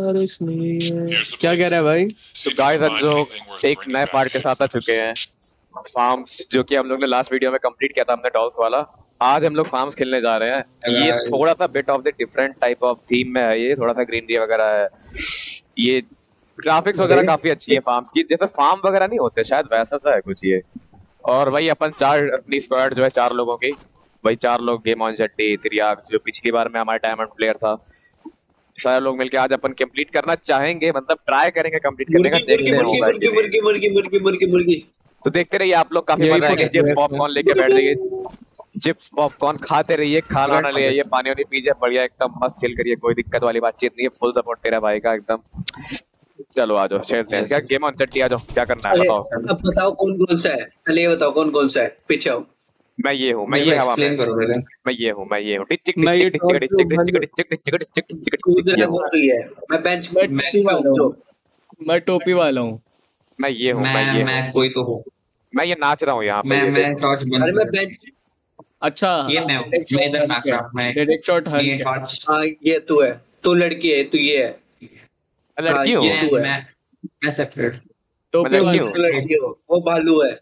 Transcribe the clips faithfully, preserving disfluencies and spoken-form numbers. क्या कह रहा है भाई? तो गाइस आज लोग एक नए पार्ट के साथ आ चुके हैं, फार्म्स, जो कि हम लोग ने लास्ट वीडियो में कंप्लीट किया था हमने डॉल्स वाला। आज हम लोग फार्म्स खेलने जा रहे हैं। ये थोड़ा सा bit of the different type of theme में है, ये थोड़ा सा ग्रीनरी वगैरह है, ये ग्राफिक्स वगैरह काफी अच्छी है फार्म्स की। जैसे फार्म वगैरह नहीं होते शायद वैसा सा है कुछ ये। और भाई अपन चार अपनी स्क्वाड जो है चार लोगों की, भाई चार लोग गेम ऑन जट्टी त्रियाग जो पिछली बार में हमारा डायमंड प्लेयर था, सारे लोग मिलके आज अपन कंप्लीट करना चाहेंगे, मतलब ट्राई करेंगे कंप्लीट करने का। देखते हैं होगा मुर्गी मुर्गी मुर्गी मुर्गी मुर्गी मुर्गी तो देखते रहिए आप लोग। काफी मजा आएगा। चिप्स पॉपकॉर्न लेके बैठ रहिए, चिप्स पॉपकॉर्न खाते रहिए, खाना ना ले आइए, पानी वाली पीजिए, बढ़िया एकदम मस्त चिल करिए, कोई दिक्कत वाली बातचीत नहीं है। फुल सपोर्ट तेरा भाई का एकदम। चलो आ जाओ, शेयर लें क्या गेम ऑन चट्टी, आ जाओ। क्या करना है बताओ, अब बताओ कौन कौन सा है, पहले ये बताओ कौन कौन सा है। पीछे आओ, मैं ये हूँ, मैं ये हवा में, मैं ये हूँ, मैं ये हूँ। टिक टिक टिक टिक टिक टिक टिक टिक टिक टिक टिक टिक मैं बेंच बेंच पे हूँ, मैं टोपी वाला हूँ, मैं ये हूँ, मैं ये मैं कोई तो हूँ, मैं ये नाच रहा हूँ यहाँ पे, मैं मैं टॉर्च बन, अरे मैं बेंच, अच्छा ये मैं मैं इधर नाच रहा हूँ, मैं डेड एक्स शॉट हट। ये तू है, तू लड़की है, तू ये है लड़की हो, मैं मैं सेपरेट टोपी लड़की हो, वो भालू है,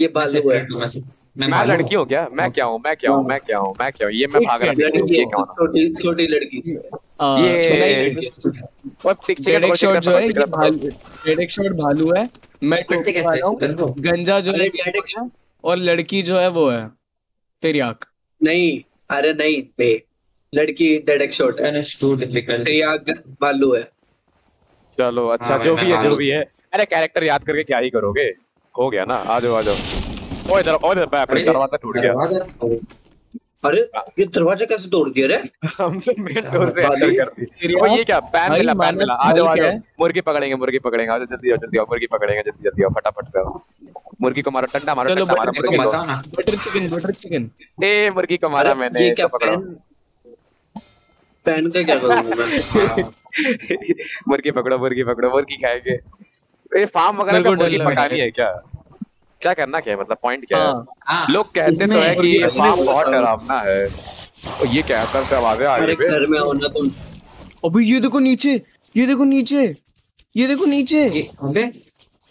ये भालू है। मैं, मैं लड़की हूँ क्या? मैं क्या हूँ? मैं क्या हूँ? मैं क्या हूँ? मैं क्या हूँ? ये मैं भाग रहा हूँ। ये छोटी छोटी लड़की ये और टिक शॉट जो है, टिक शॉट भालू है, मैं टोपी वाला हूँ, गंजा जो है, और लड़की जो है वो है तेरी आँख नहीं, अरे नहीं बे, लड़की डेड एक्स शॉट है, तेरी आँख भालू है। चलो अच्छा, जो भी है जो भी है, अरे कैरेक्टर याद करके क्या ही करोगे, हो गया ना। आ जाओ आ जाओ। ओए इधर ओए इधर, अपने दरवाजा टूट गया। अरे ये दरवाजा कैसे तोड़ दिया रे? हमने मेन डोर से एंटर कर दी। ओए ये क्या? पैन मिला, पैन मिला। आ जाओ आ जाओ, मुर्गी पकड़ेंगे, मुर्गी पकड़ेंगे, आ जाओ जल्दी आओ जल्दी आओ, मुर्गी पकड़ेंगे जल्दी जल्दी आओ, फटाफट से आओ। मुर्गी को मारो, डंडा मारो, डंडा मारो, मुर्गी को बचाओ ना। बटर चिकन, बटर चिकन, ए मुर्गी को मारा मैंने, ये क्या पकड़ा? पैन का क्या करूंगा मैं? मुर्गी पकड़ो, मुर्गी पकड़ो, मुर्गी खाएंगे। ये फार्म वगैरह का मुर्गी पकानी है क्या? क्या करना क्या है, मतलब पॉइंट क्या है? आ, लोग कहते तो है कि ये फार्म बहुत डरावना है, और ये क्या कर सब आगे आ रहे हैं घर में होना तुम। अबे ये देखो नीचे, ये देखो नीचे, ये देखो नीचे, अबे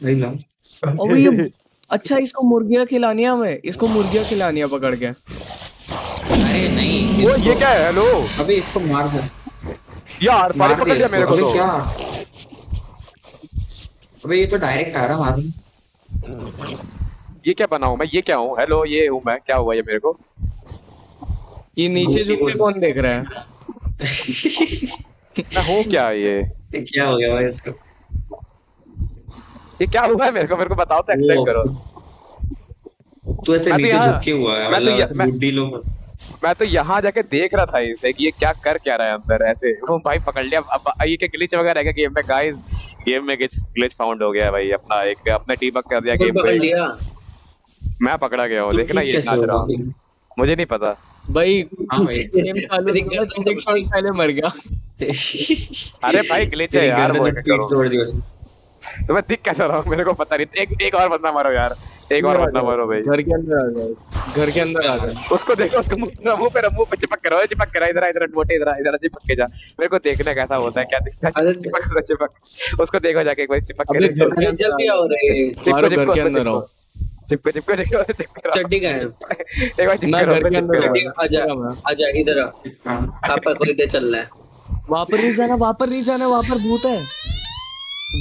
नहीं ला, अबे ये अच्छा, इसको मुर्गियां खिलानी है हमें, इसको मुर्गियां खिलानी है पकड़ के। अरे नहीं वो ये क्या है? हेलो अबे इसको मार दो यार, पानी पकड़ लिया मेरे को तो। अबे ये तो डायरेक्ट आ रहा मार। ये क्या बनाऊं मैं? ये क्या हूँ? हेलो ये हूँ मैं, क्या हुआ ये मेरे को? ये नीचे झुक के कौन देख रहा है? मैं हूँ क्या? ये क्या हो गया भाई इसको? ये क्या हुआ है मेरे को? मेरे को बताओ तो, एक्सप्लेन करो। तू ऐसे नीचे झुक के हुआ है? मैं तो बुड्ढी लोग, मैं तो यहाँ जाके देख रहा था इसे कि ये क्या कर क्या रहा है अंदर ऐसे। वो भाई पकड़ लिया। अब ये क्या ग्लिच वगैरह है गेम में? गाइस गेम में ग्लिच फाउंड हो गया भाई अपना, एक अपने डीबग कर दिया गेम में। पकड़ लिया, मैं पकड़ा गया हूँ। देखना ये नाच रहा हूँ, मुझे नहीं पता भाई। हाँ भाई गेम चालू पहले मर गया। अरे भाई ग्लिच है यार, वो छोड़ दिया तो मैं दिख कैसा रहा हूँ मेरे को पता नहीं। एक एक और बंदा मारो यार, एक और बंदा मारो भाई। घर के अंदर आ जाओ, घर के अंदर आ जाओ। उसको देखो, उसको मुंह पे मुंह पे चिपक करो, चिपक करा इधर इधर मोटे इधर इधर चिपक के जा। मेरे को देखना कैसा होता है, क्या दिखता है, चिपक चिपक उसको देखो जाके एक बार चिपक के। अरे जल्दी आओ रे, मारो घर के अंदर आओ, चिपको चिपको देखो चड्डी का है। एक बार चिपक घर के अंदर आ जा, आ जा इधर आ, आपका कोई दे चल रहा है। वहां पर नहीं जाना, वहां पर नहीं जाना, वहां पर भूत है।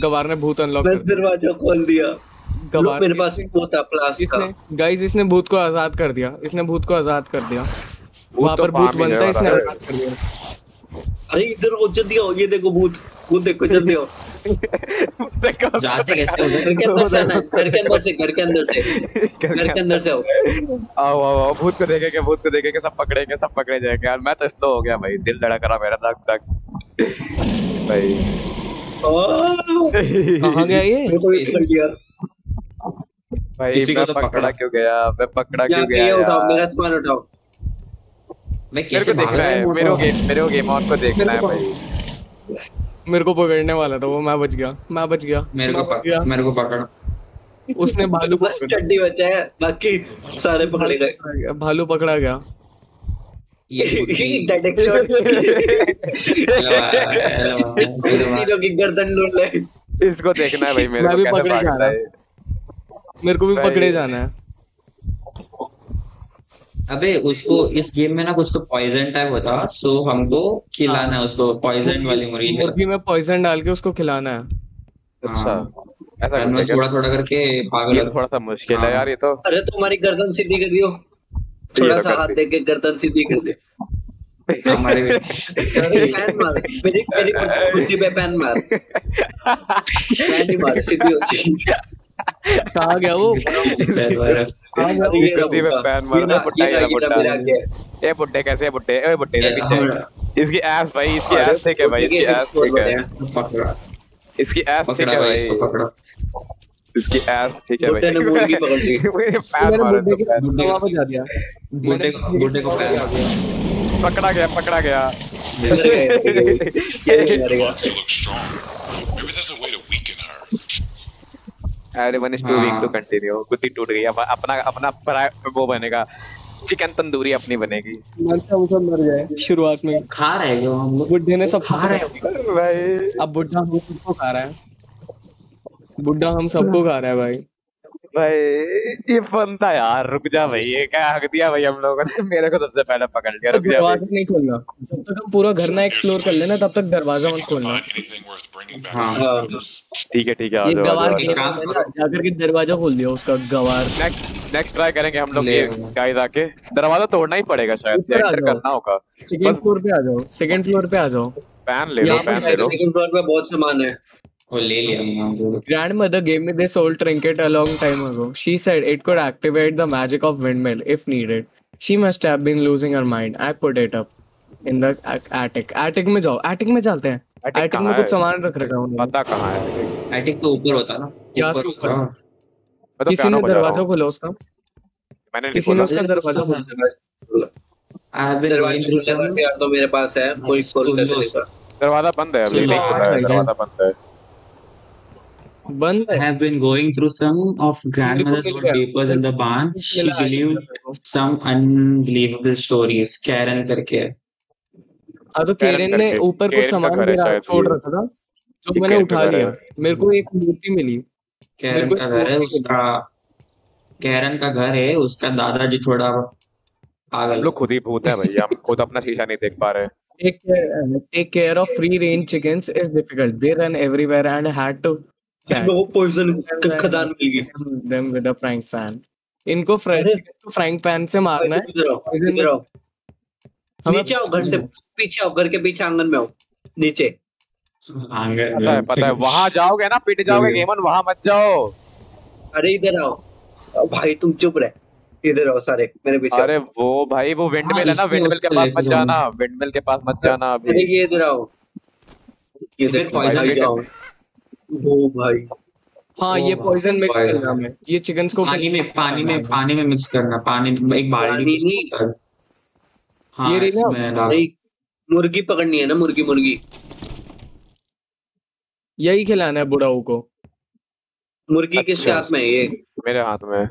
गवार ने भूत अनलॉक कर दिया, दरवाजा खोल दिया। गवार मेरे पास एक भूत था प्लास्टिक का। गाइस इसने भूत को आजाद कर दिया, इसने भूत को आजाद कर दिया। वहां पर भूत बनता है, इसने आजाद कर दिया। अरे इधर हो जल्दी आओ, ये देखो भूत, भूत देखो जल्दी आओ। जाते कैसे हो? घर के अंदर से ना, घर के अंदर से, घर के अंदर से, घर के अंदर से आओ आओ आओ। भूत को देखेंगे, भूत को देखेंगे, सब पकड़ेंगे, सब पकड़े जाएंगे यार। मैं तो स्लो हो गया भाई, दिल धड़क रहा मेरा धक धक भाई। कहाँ गया ये? मेरे को भी पकड़ लिया भाई, किसी को तो पकड़ा क्यों गया? मैं पकड़ा क्यों गया? ये उठाओ मेरा सामान, उठाओ। मैं कैसे देख रहा है? मेरे गेम, मेरे गेम ऑन को देखना है भाई। मेरे को पकड़ने वाला था वो, मैं बच गया, मैं बच गया। मेरे को पकड़, मेरे को पकड़, उसने भालू को बस चड्डी बचाया, बाकी सारे पकड़े गए। भालू पकड़ा गया डेड एक्स शॉट इसको देखना है भाई, मेरे को पकड़े जाना है, मेरे को भी पकड़े जाना है। अबे उसको इस गेम में ना कुछ तो पॉइजन टाइप होता, सो हमको खिलाना है उसको पॉइजन वाली मुर्गी। मुर्गी में पॉइजन डाल के उसको खिलाना है। अच्छा ऐसा थोड़ा थोड़ा करके पागल, थोड़ा सा मुश्किल है यार ये तो। अरे तुम्हारी गर्दन सीधी कर दियो, थोड़ा सा हाथ देके गर्दन सीधी कर दे। हमारे पैन मार, मेरी मेरी मुट्ठी पे पैन मार, पैन ही मार, सीधी हो जाए। कहा गया वो इसकी ऐस भाई, इसकी ऐस ठीक है भाई, इसकी ऐस ठीक है, इसकी ऐस ठीक है भाई, इसकी ऐस ठीक है भाई। मुर्गी पकड़ ली, गुड्डे को पकड़ा गया, पकड़ा गया। Everyone is too weak to continue. कुत्ती टूट गई, अपना अपना वो बनेगा, चिकन तंदूरी अपनी बनेगी। मरता मर जाए शुरुआत में। खा रहे हैं हम, बुड्ढे ने सब खा रहे हैं भाई। अब बुड्ढा हम सबको खा रहा है, बुड्ढा हम सबको खा रहा है भाई। भाई ये फन था यार, रुक जा भाई, ये क्या हक दिया भाई हम लोगों ने। मेरे को सबसे पहले पकड़ लिया, रुक जा भाई। नहीं खोलना जब तक हम पूरा घर ना एक्सप्लोर कर लेना, तब तक दरवाजा मत खोलना। हाँ ठीक है ठीक है, एक गवार के काम जाकर के दरवाजा खोल दिया उसका। गवार नेक्स्ट नेक्स्ट ट्राई करेंगे हम लोग ये गाइस, आके दरवाजा तोड़ना ही पड़ेगा शायद से, एंटर करना होगा। सेकंड फ्लोर पे आ जाओ, सेकंड फ्लोर पे आ जाओ। पैन ले लो, पैन ले लो, सेकंड फ्लोर पे बहुत सामान है। Oh, Lily, grandmother gave me this old trinket a long time ago. She said it could activate the magic of windmill if needed. She must have been losing her mind. I put it up in the attic. Attic में जाओ, attic में चलते हैं। Attic में कुछ सामान रख रखा हूँ। पता कहाँ है? Attic तो ऊपर होता ना? यहाँ से ऊपर। किसी ने दरवाजा खोला उसका? मैंने किसी ने उसका दरवाजा खोला? अभी दरवाजा तो मेरे पास है, कोई खोलने से नहीं पा। दरवाजा बंद है अभी, नहीं खोला है, दरवाजा बंद है। Band have been going through some of grandmother's old papers in the barn. She believed some unbelievable stories. Karen करके आ तो Karen ने ऊपर कुछ सामान मेरा छोड़ रखा था, जो मैंने उठा लिया। मेरे को एक मूर्ति मिली। Karen का घर है, उसका Karen का घर है, उसका दादाजी थोड़ा पागल। हम लोग खुद ही भूत है भाई, हम खुद अपना शीशा नहीं देख पा रहे। Take care, take care of free-range chickens is difficult. They run everywhere and had to वो पॉइजन खदान मिल गई। Them with a frying pan, इनको फ्राइंग पैन से मारना है। नीचे आओ, घर से पीछे आओ, घर के पीछे आंगन में आओ, नीचे आंगन। पता है पता है, वहां जाओगे ना पिट जाओगे गेमन, वहां मत जाओ। अरे इधर आओ भाई, तुम चुप रहे, इधर आओ सारे मेरे पीछे। अरे वो भाई वो विंडमिल है ना, विंडमिल के पास मत जाना, विंडमिल के पास मत जाना। अभी ये इधर आओ, इधर पॉइजन आओ। ओ भाई हाँ, ये पॉइजन मिक्स करना है, ये चिकन्स को पानी में पानी में पानी में मिक्स करना। पानी एक बाल्टी में, हाँ ये ना मुर्गी पकड़नी है ना, मुर्गी मुर्गी यही खिलाना है बुढ़ाऊ को। मुर्गी किसके हाथ में है? ये मेरे हाथ में।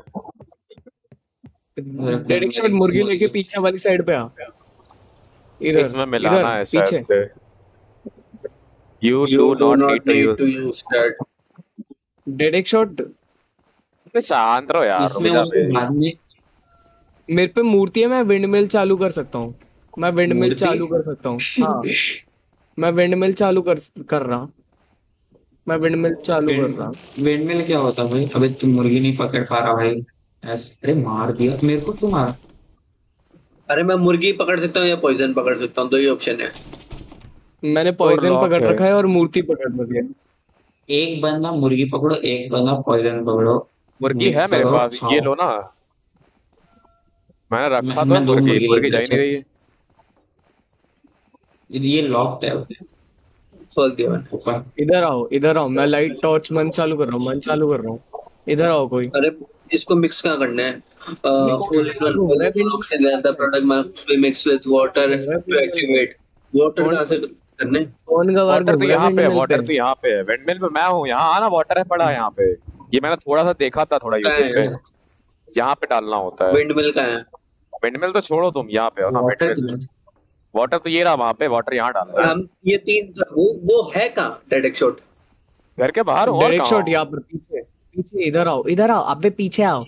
डायरेक्शन मुर्गी लेके पीछे वाली साइड पे आ, इधर इसमें मिलाना है शायद से। You, you do, do not, not need, need to, to use that. Dead X Shot. अबे शांत रहो यार। इसमें बाद में मेरे पे मूर्ति है, मैं विंडमिल चालू कर सकता हूँ, मैं विंडमिल चालू कर सकता हूँ। हाँ मैं विंडमिल चालू कर कर रहा, मैं विंडमिल चालू कर रहा। विंडमिल क्या होता है भाई? अबे तुम मुर्गी नहीं पकड़ पा रहा भाई, अरे मार दिया मेरे को, क्यों मारा? अरे मैं मुर्गी पकड़ सकता हूँ या पॉइजन पकड़ सकता हूँ, दो ही ऑप्शन है। मैंने पॉइजन पकड़ रखा है और मूर्ति पकड़ रखी है। एक बंदा मुर्गी पकड़ो, एक बंदा पॉइजन पकड़ो। मुर्गी है मेरे पास, ये लो ना, मैंने रखा था। मुर्गी मुर्गी जा ही नहीं रही है, ये लॉक्ड है। खोल दिया मैंने। इधर आओ, इधर आओ, मैं लाइट टॉर्च मन चालू कर रहा हूँ, मन चालू कर रहा हूँ। इधर आओ कोई। अरे इसको मिक्स क्या करना है? वाटर करने कौन का? वाटर तो यहाँ पे, वाटर तो यहाँ पे है, विंडमिल पे मैं हूँ। यहाँ आना, वाटर है पड़ा यहाँ पे। ये मैंने थोड़ा सा देखा था, थोड़ा यूट्यूब पे, यहाँ पे डालना होता है। विंडमिल का है, विंडमिल तो छोड़ो तुम, यहाँ पे हो ना। वाटर तो ये रहा वहाँ पे, वाटर यहाँ डालना है। ये तीन वो वो है कहाँ डेड एक्स शॉट? घर के बाहर हो। डेड एक्स शॉट यहाँ पर पीछे, पीछे इधर आओ, इधर आओ, अबे पीछे आओ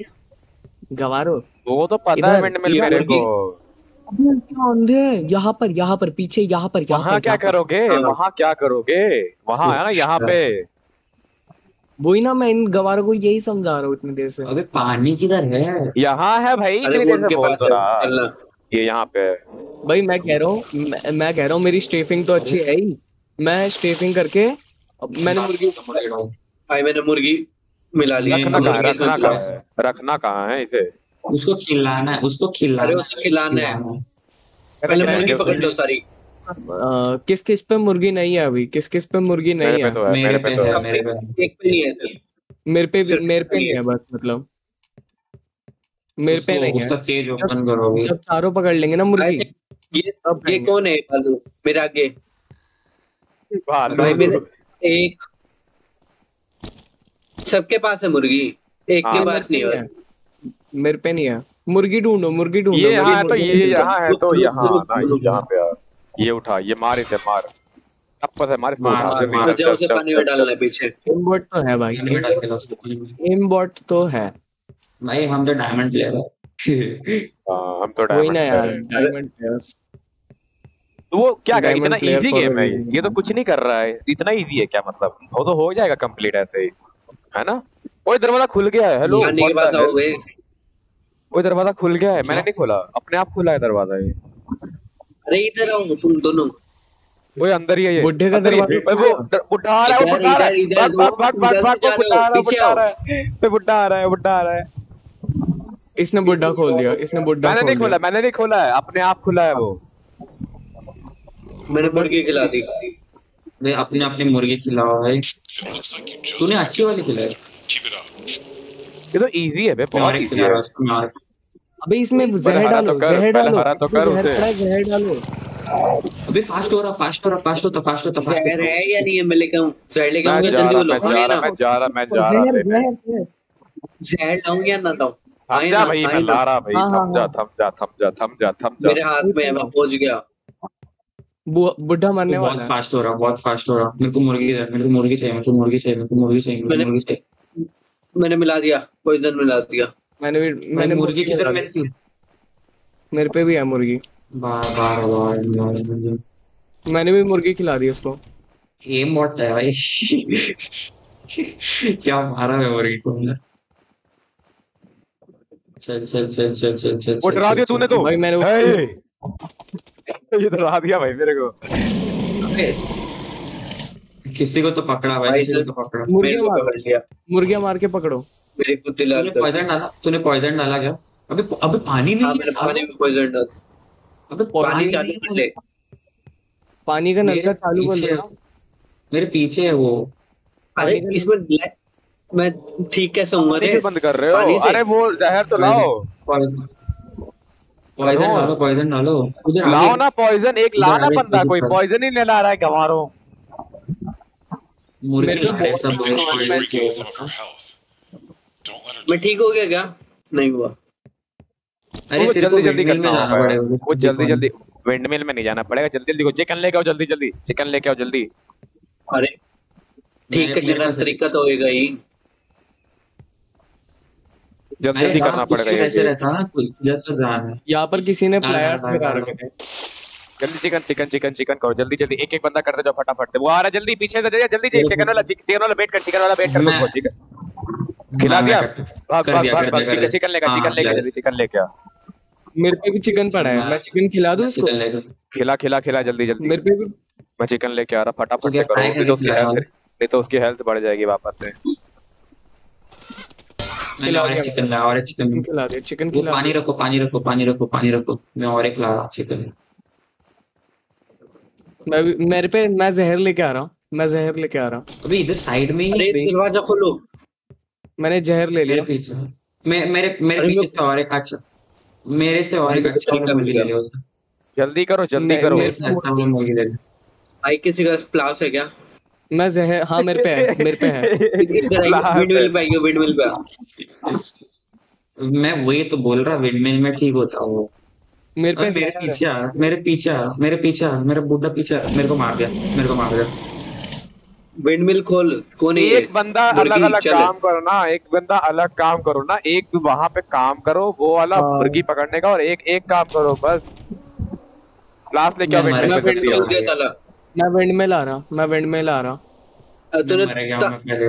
गवारो। वो तो पता है मिनटमेल मेरे को। अबे क्या अंधे? यहाँ पर, यहाँ पर पीछे, यहाँ पर। वहाँ क्या करोगे? वहाँ क्या करोगे? वहाँ है ना यहाँ पे। वही ना मैं इन गवारों को यही समझा रहा हूँ इतनी देर से। अबे पानी किधर है? यहाँ है भाई, इतनी देर से बोल रहा। ये यहाँ पे भाई मैं कह रहा हूँ, मैं, मैं कह रहा हूँ मेरी स्ट्रेफिंग तो अच्छी है ही। मैं स्ट्रेफिंग करके मैंने मुर्गी भाई मैंने मुर्गी मिला ली। रखना कहाँ है इसे? उसको खिलाना है, उसको खिलाना है, उसको खिलाना है। पहले मुर्गी पकड़ लो सारी। किस किस पे मुर्गी नहीं है अभी? किस किस पे मुर्गी नहीं है? मेरे पे तो है, मेरे पे एक पे नहीं है। मेरे पे मेरे पे नहीं है बस, मतलब मेरे पे नहीं है। उसका केज ओपन करोगे जब चारों पकड़ लेंगे ना मुर्गी। ये अब ये कौन है? भालू मेरे आगे। भाई मेरे एक सबके पास है मुर्गी, एक के पास नहीं है। मेरे पे नहीं है। मुर्गी ढूंढो, मुर्गी ढूंढो। ये यहाँ तो ये यहाँ है तो यहाँ यहाँ पे ये उठा, ये मारे थे मार है, मार उसे पानी में डालना पीछे। इम्बॉट तो है भाई, इम्बॉट तो है भाई। हम तो डायमंड प्लेयर हैं। हम तो डायमंड यार, डायमंड प्लेयर्स। तो वो क्या करेंगे ना, इजी गेम है ये तो, कुछ नहीं कर रहा है, इतना इजी है। क्या मतलब वो तो हो जाएगा कंप्लीट ऐसे ही, है ना। ओए दरवाजा खुल गया है। हेलो के पास आओगे? ओए दरवाजा खुल गया है, मैंने नहीं खोला, अपने आप खुला है दरवाजा ये। अरे इधर आओ तुम दोनों। ओए अंदर ही है ये बुड्ढे का दरवाजा। वो बुड्ढा आ रहा है, बुड्ढा आ रहा है, भाग भाग भाग भाग, बुड्ढा आ रहा है, बुड्ढा आ रहा है, बुड्ढा आ रहा है। इसने बुड्ढा खोल दिया, इसने बुड्ढा। मैंने नहीं खोला, मैंने नहीं खोला है, अपने आप खुला है। वो मैंने मुर्गी खिला दी। नहीं अपने अपने मुर्गी खिलाओ भाई, तूने अच्छी वाली खिलाई। ये तो इजी है बे, बहुत इजी है। अबे इसमें जहर डालो, जहर डालो, हरा तो कर उसे, जहर डालो। अबे फास्ट हो रहा, फास्ट हो रहा, फास्ट होता, फास्ट होता, फास्ट। जहर है या नहीं है? मैं लेके आऊं, जहर लेके आऊंगा जल्दी। वो लोग मैं जा रहा, मैं जा रहा, जहर लाऊं या ना लाऊं? थम जा भाई, मैं ला रहा भाई। थम जा, थम जा, थम जा, थम जा, थम जा। मेरे हाथ में है, मैं पहुंच गया। बुड्ढा मरने वाला है। बहुत फास्ट हो रहा, बहुत फास्ट हो रहा। मेरे को मुर्गी चाहिए, मेरे को मुर्गी चाहिए, मेरे को मुर्गी चाहिए, मेरे को मुर्गी चाहिए, मेरे को मुर्गी चाहिए। मैंने मिला दिया, पॉइजन मिला दिया मैंने भी। मैंने मुर्गी किधर? मेरे पे, मेरे पे भी है मुर्गी। बार बार बार मैंने भी मुर्गी खिला दी उसको। ये मोट है भाई। क्या मारा है मुर्गी को। चल चल चल चल चल चल। वो डरा दिया तूने तो भाई। मैंने ये डरा दिया भाई मेरे को। किसी को तो पकड़ा भाई, किसी को तो पकड़ा। मुर्गियां मार लिया, मुर्गियां मार के पकड़ो। मेरे को दिला। तूने पॉइजन डाला, तूने पॉइजन डाला क्या? अबे अबे पानी में ही पानी में पॉइजन डाल। अबे पानी चालू कर ले, पानी का नलका चालू कर ले। मेरे पीछे है वो। अरे इसमें मैं ठीक कैसे हूँ? अरे बंद कर रहे हो? अरे वो जहर तो लाओ। पॉइजन डालो, पॉइजन डालो, लाओ ना पॉइजन। एक लाना बंदा, कोई पॉइजन ही नहीं ला रहा है गवारों। मैं ठीक हो गया क्या? नहीं हुआ। अरे तेरे को जल्दी जल्दी करना पड़ेगा, वो जल्दी जल्दी। विंडमिल में नहीं जाना पड़ेगा, जल्दी जल्दी। चिकन लेके आओ जल्दी जल्दी, चिकन लेके आओ जल्दी। अरे ठीक करने का तरीका तो होएगा ही, जल्दी जल्दी करना पड़ेगा। ऐसे रहता ना कोई यहाँ पर, किसी ने फ्लायर्स लगा रखे थे। जल्दी चिकन चिकन चिकन चिकन करो जल्दी जल्दी, एक एक बंदा करते जाओ फटाफट से। वो आ रहा जल्दी पीछे से, जल्दी जल्दी। चिकन वाला चिकन वाला वेट कर, चिकन वाला वेट कर। चिकन खिला दिया, भाग भाग भाग। चिकन लेकर, चिकन लेकर जल्दी, चिकन लेके। मेरे पे भी चिकन पड़ा है, मैं चिकन खिला दूं उसको। खिला खिला खिला जल्दी जल्दी। मेरे पे भी, मैं चिकन लेके आ रहा, फटाफट से करो। नहीं तो उसकी हेल्थ बढ़ जाएगी वापस से। चिकन चिकन चिकन खिला चिकन खिला। पानी रखो, पानी रखो, पानी रखो, पानी रखो। मैं और एक ला रहा चिकन। मैं मेरे पे, मैं जहर लेके आ रहा हूँ, मैं जहर लेके आ रहा हूँ। अभी इधर साइड में ही दरवाजा खोलो। मैंने जहर ले लिया। पीछे मैं मेरे मेरे पीछे से और एक अच्छा, मेरे से और एक अच्छा मुर्गी ले लो। जल्दी करो, जल्दी करो। भाई किसी का प्लास है क्या? मैं जहर, हाँ मेरे पे है, मेरे पे है। मैं वही तो बोल रहा, विंडमिल में ठीक होता वो। मेरे पे मेरे पीछे आ मेरे पीछे आ मेरे पीछे आ मेरा बूढ़ा पीछे मेरे को मार दिया मेरे को मार दिया विंडमिल खोल कौन है एक बंदा अलग अलग काम करो ना एक बंदा अलग काम करो ना एक भी वहां पे काम करो वो वाला मुर्गी पकड़ने का और एक एक काम करो बस लास्ट लेके आओ विंडमिल मैं विंडमिल आ रहा मैं विंडमिल आ रहा तो मैं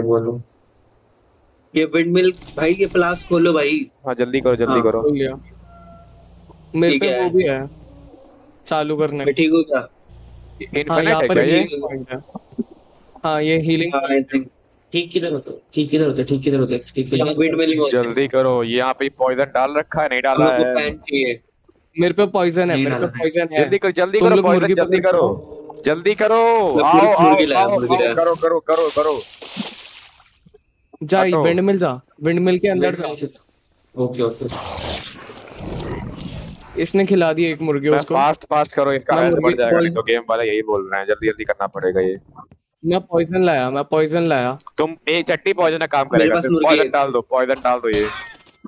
बोलूं ये विंडमिल भाई ये प्लास खोलो भाई हां जल्दी करो जल्दी करो मेरे पे वो भी है चालू करने में ठीक हो क्या इनफिनिट है ये हाँ ये हीलिंग ठीक किधर होता है ठीक किधर होता है ठीक किधर होता है ठीक किधर विंडमिलिंग जल्दी करो ये यहाँ पे पॉइजन डाल रखा है नहीं डाला है मेरे पे पॉइजन है मेरे पे पॉइजन है जल्दी करो जल्दी करो पॉइजन जल्दी करो जल्दी करो आओ आओ करो करो करो करो जा विंडमिल जा विंडमिल के अंदर जा ओके ओके इसने खिला दी एक मुर्गी उसको फास्ट फास्ट करो इसका आयरन बढ़ जाएगा तो गेम वाला यही बोल रहे हैं जल्दी जल्दी करना पड़ेगा ये मैं पॉइजन लाया मैं पॉइजन लाया तुम ए चट्टी पॉइजन का काम करेगा पॉइजन डाल दो पॉइजन डाल दो ये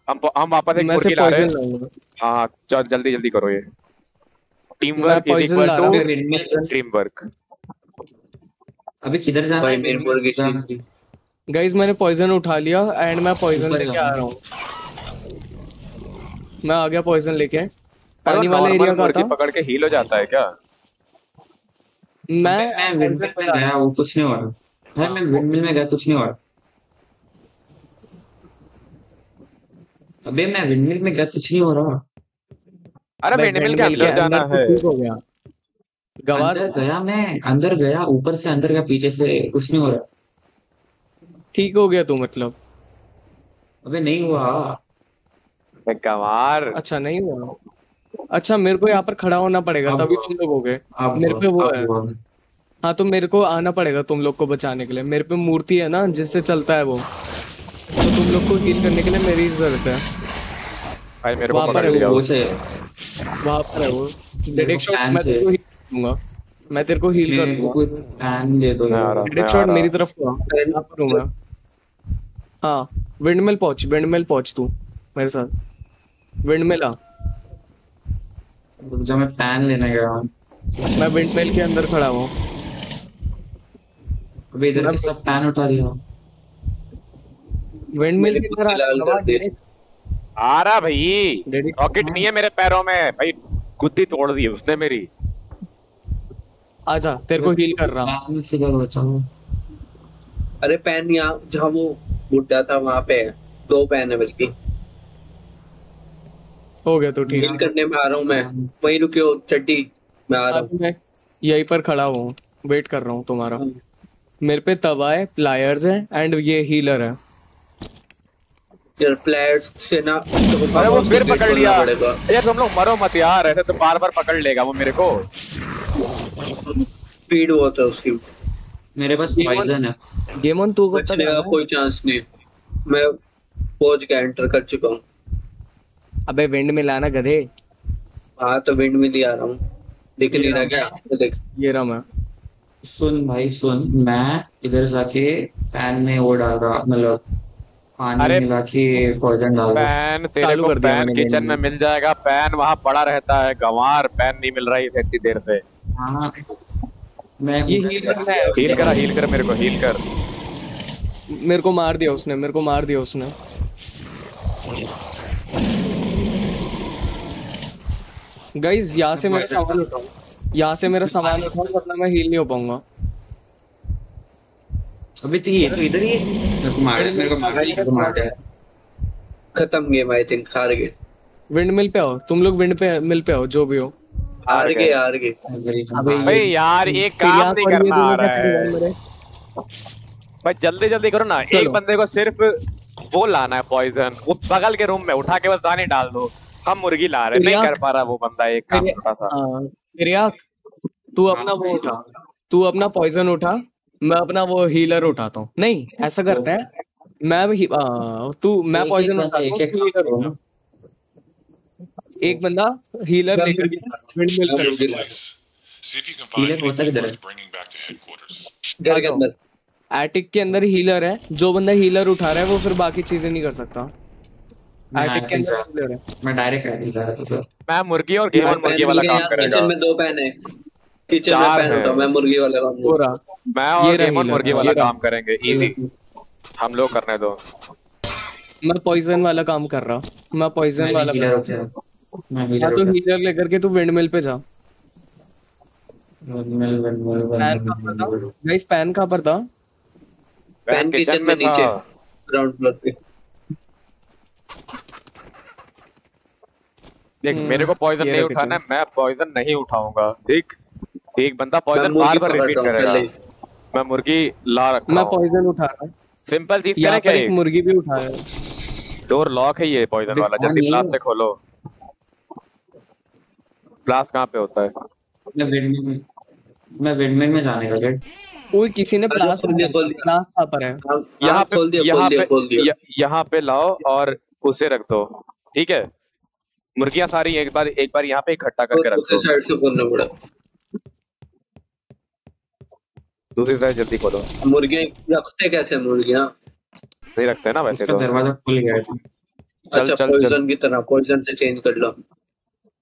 हम हम वापस एक मुर्गी ला रहे हैं हां चल जल्दी जल्दी करो ये teamwork equal to teamwork अभी किधर जाना है मेरी मुर्गी चाहिए गाइस मैंने पॉइजन उठा लिया एंड मैं पॉइजन लेके आ रहा हूं मैं आ गया पॉइजन लेके पानी वाले एरिया का था पकड़ के हील हो जाता है क्या मैं मैं विंडमिल में गया वो कुछ नहीं हो रहा है मैं विंडमिल में गया कुछ नहीं हो रहा अबे मैं विंडमिल में गया कुछ नहीं हो रहा अरे विंडमिल के अंदर जाना है गवार अंदर गया मैं अंदर गया ऊपर से अंदर गया पीछे से कुछ नहीं हो रहा ठीक हो गया तो मतलब अबे नहीं हुआ मैं गवार अच्छा नहीं हुआ अच्छा मेरे को यहाँ पर खड़ा होना पड़ेगा तभी तुम लोग हो गए मेरे पे वो है हाँ तो मेरे को आना पड़ेगा तुम लोग को बचाने के लिए मेरे पे मूर्ति है ना जिससे चलता है वो तो तुम लोग को हील करने के लिए मेरी जरूरत है भाई मेरे को पकड़ लिया वहाँ पर है वो डेड एक्स शॉट मैं तेरे को हील दूंगा मैं तेरे को हील कर दूंगा डेड एक्स शॉट मेरी तरफ का हाँ विंडमिल पहुंच विंडमिल पहुंच तू मेरे साथ विंडमिल आ जब मैं पैन लेने गया मैं विंडमिल के अंदर खड़ा हूँ अभी इधर के सब पैन उठा लिया विंडमिल की तरह आ रहा भाई रॉकेट नहीं है मेरे पैरों में भाई गुद्दी तोड़ दी उसने मेरी आजा तेरे को हील कर रहा हूँ अरे पैन यहाँ जहाँ वो बुड्ढा था वहाँ पे दो पैन है बल्कि हो गया तो ठीक है करने में आ रहा हूं मैं वहीं रुके हो चट्टी मैं आ रहा हूं यहीं पर खड़ा हूं वेट कर रहा हूं तुम्हारा मेरे पे तवा है प्लायर्स है एंड ये हीलर है यार प्लायर्स से ना अरे वो फिर पकड़ लिया यार तुम लोग मरो मत यार ऐसे तो बार-बार पकड़ लेगा वो मेरे को स्पीड होता है उसकी मेरे पास पॉइजन है गेम ऑन तू बचने का कोई चांस नहीं मैं पहुंच गया एंटर कर चुका हूं अबे विंडमिल आना गधे हाँ तो विंडमिल ही आ रहा हूँ देख लेना क्या देख ये रहा मैं सुन भाई सुन मैं इधर जाके पैन में वो डाल रहा मतलब पानी मिला के पॉइजन डाल पैन तेरे को पैन किचन में मिल जाएगा पैन वहाँ पड़ा रहता है गंवार पैन नहीं मिल रहा है इतनी देर से हाँ मैं ये हील करना है हील करा हील कर मेरे को हील कर मेरे को मार दिया उसने मेरे को मार दिया उसने गाइस यहाँ से मेरा सामान उठाओ यहाँ से मेरा सामान उठाओ वरना मैं हील नहीं हो पाऊंगा अभी तो ये तो इधर ही मेरे को मार दिया खत्म गेम आई थिंक हार गए विंडमिल पे आओ तुम लोग विंड पे मिल पे आओ जो भी हो हार गए हार गए भाई यार एक काम नहीं करना आ रहा है भाई जल्दी जल्दी करो ना एक बंदे को सिर्फ वो लाना है पॉइजन वो बगल के रूम में उठा के बस दाने डाल दो हम मुर्गी ला रहे नहीं कर पा रहा वो बंदा एक काम छोटा सा त्रियाक तू अपना वो उठा तू अपना पॉइजन उठा मैं अपना वो हीलर उठाता हूँ नहीं ऐसा करता है मैं तू मैं पॉइजन उठाता हूँ एक बंदा हीलर लेकर हीलर एटिक के अंदर हीलर है जो बंदा हीलर उठा रहा है वो फिर बाकी चीजें नहीं कर सकता आर्टिकल ले रहा हूं मैं डायरेक्ट आर्टिकल जा रहा था सर। मैं मुर्गी और गेम ऑन मुर्गी वाला काम कर रहा हूं। किचन में दो पैन है, किचन में पैन होता है। मैं मुर्गी वाला काम कर रहा हूं। मैं और गेम ऑन मुर्गी वाला काम करेंगे। इजी हम लोग करने दो। मैं पॉइजन वाला काम कर रहा हूं। मैं पॉइजन वाला कर रहा हूं। मैं हीलर तो हीलर लेकर के तू विंडमिल पे जा। विंडमिल विंडमिल गाइस पैन कहां पर था? पैन किचन में नीचे ग्राउंड फ्लोर पे। देख मेरे को पॉइजन नहीं उठाना है। मैं पॉइजन नहीं उठाऊंगा ठीक। एक बंदा पॉइजन बार बार रिपीट करेगा। मैं मुर्गी ला रखा हूं। मैं पॉइजन उठा रहा हूं। सिंपल चीज करें क्या? एक मुर्गी भी उठा रहा है। डोर लॉक है ये पॉइजन वाला। जल्दी ब्लास्ट से खोलो। ब्लास्ट कहां पे होता है? मैं विंडमिल में मैं विंडमिल में जाने का गेट। कोई किसी ने ब्लास्ट खोल दिया। ब्लास्ट कहां पर है? यहां पे खोल दिया खोल दिया खोल दिया। यहां पे लाओ और उसे रख दो ठीक है। मुर्गियां सारी एक बार एक बार यहाँ पे इकट्ठा करके रख दो। साइड से खोलना पड़ा। दूसरी साइड जल्दी खोलो। मुर्गियां रखते कैसे? मुर्गियां नहीं रखते ना वैसे तो। दरवाजा खुल गया है। अच्छा पॉइजन की तरह पॉइजन से चेंज कर लो।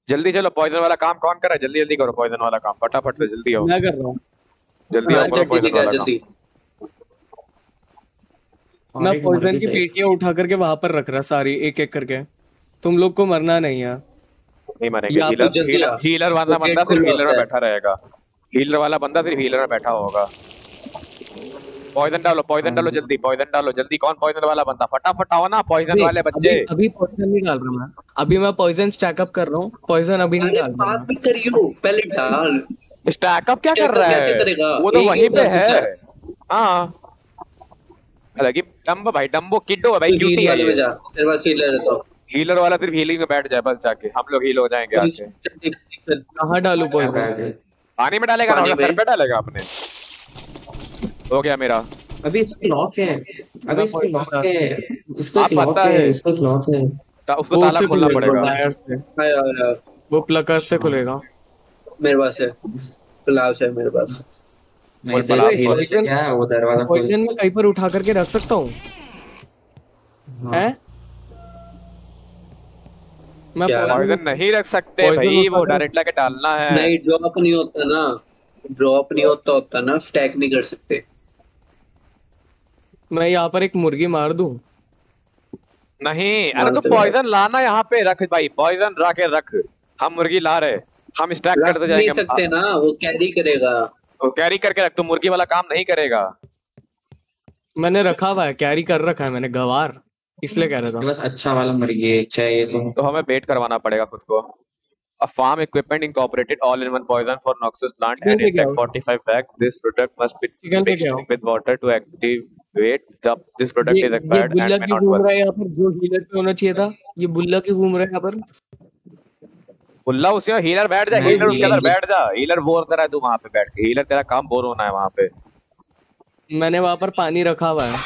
जल्दी चलो। पॉइजन वाला काम कौन कर रहा है? जल्दी जल्दी करो पॉइजन वाला काम। फटाफट से जल्दी आओ। मैं कर रहा हूँ। जल्दी आओ करो पॉइजन वाला काम। मैं पॉइजन की पेटियां उठा करके वहां पर रख रहा सारी एक एक करके। तुम लोग को मरना नहीं है। नहीं मरेंगे। हीलर हीलर हीलर वाला बंदा सिर्फ हीलर में बैठा रहेगा। हीलर वाला बंदा सिर्फ हीलर में बैठा होगा। पॉइजन डालो पॉइजन डालो जल्दी। पॉइजन डालो जल्दी। कौन पॉइजन वाला बंदा? फटाफट आओ ना पॉइजन वाले बच्चे। अभी पॉइजन नहीं डाल रहा मैं। अभी मैं पॉइजन स्टैक अप कर रहा हूं। पॉइजन अभी नहीं डाल। बात भी करियो पहले डाल। स्टैक अप क्या कर रहा है? वो तो वहीं पे है। हां हालांकि डंबो भाई डंबो किड्डो है भाई। क्यूटी है ये। तेरे पास हीलर है तो हीलर वाला सिर्फ हीलिंग में बैठ जाए बस। जाके हम लोग हील हो जाएंगे आके। कहां डालूं पॉइजन? पानी में डालेगा ना? सर पे डालेगा आपने। हो गया मेरा। अभी इसको लॉक है। अभी इसको लॉक है। इसको लॉक है। इसको लॉक है। उसको ताला खोलना पड़ेगा। वो प्लकर से खुलेगा। मेरे पास है प्लाव से। मेरे पास नहीं पॉइजन क्या है? वो दरवाजा पॉइजन में कहीं पर उठा करके रख सकता हूं हैं? मैं पॉइजन नहीं रख सकते भाई। वो डायरेक्ट लाके डालना है। नहीं ड्रॉप नहीं होता ना। ड्रॉप नहीं होता होता ना। स्टैक नहीं कर सकते। मैं यहाँ पर एक मुर्गी मार दूं? नहीं। अरे तो पॉइजन लाना यहाँ पे रख भाई। पॉइजन रख के रख। हम मुर्गी ला रहे। हम स्टैक करते जाएंगे। नहीं सकते ना। वो कैरी करेगा। वो कैरी करके रख। तो मुर्गी वाला काम नहीं करेगा। मैंने रखा हुआ है। कैरी कर रखा है मैंने। गवार इसलिए कह रहा था। बस अच्छा वाला मर गया। अच्छा ये तो तो हमें वेट करवाना पड़ेगा खुद को। A farm equipment incorporated all in one poison for noxious plant and effect पैंतालीस bag. This product must be mixed with water to activate the this product is expired and not work. यहां पर जो healer पे होना चाहिए था ये बुल्ला की घूम रहा है यहां पर। बुल्ला उसी हीलर बैठ जा। हीलर उसके अंदर बैठ जा। हीलर बोर कर रहा है तू वहां पे बैठ के। हीलर तेरा काम बोर होना है वहां पे। मैंने वहां पर पानी रखा हुआ है।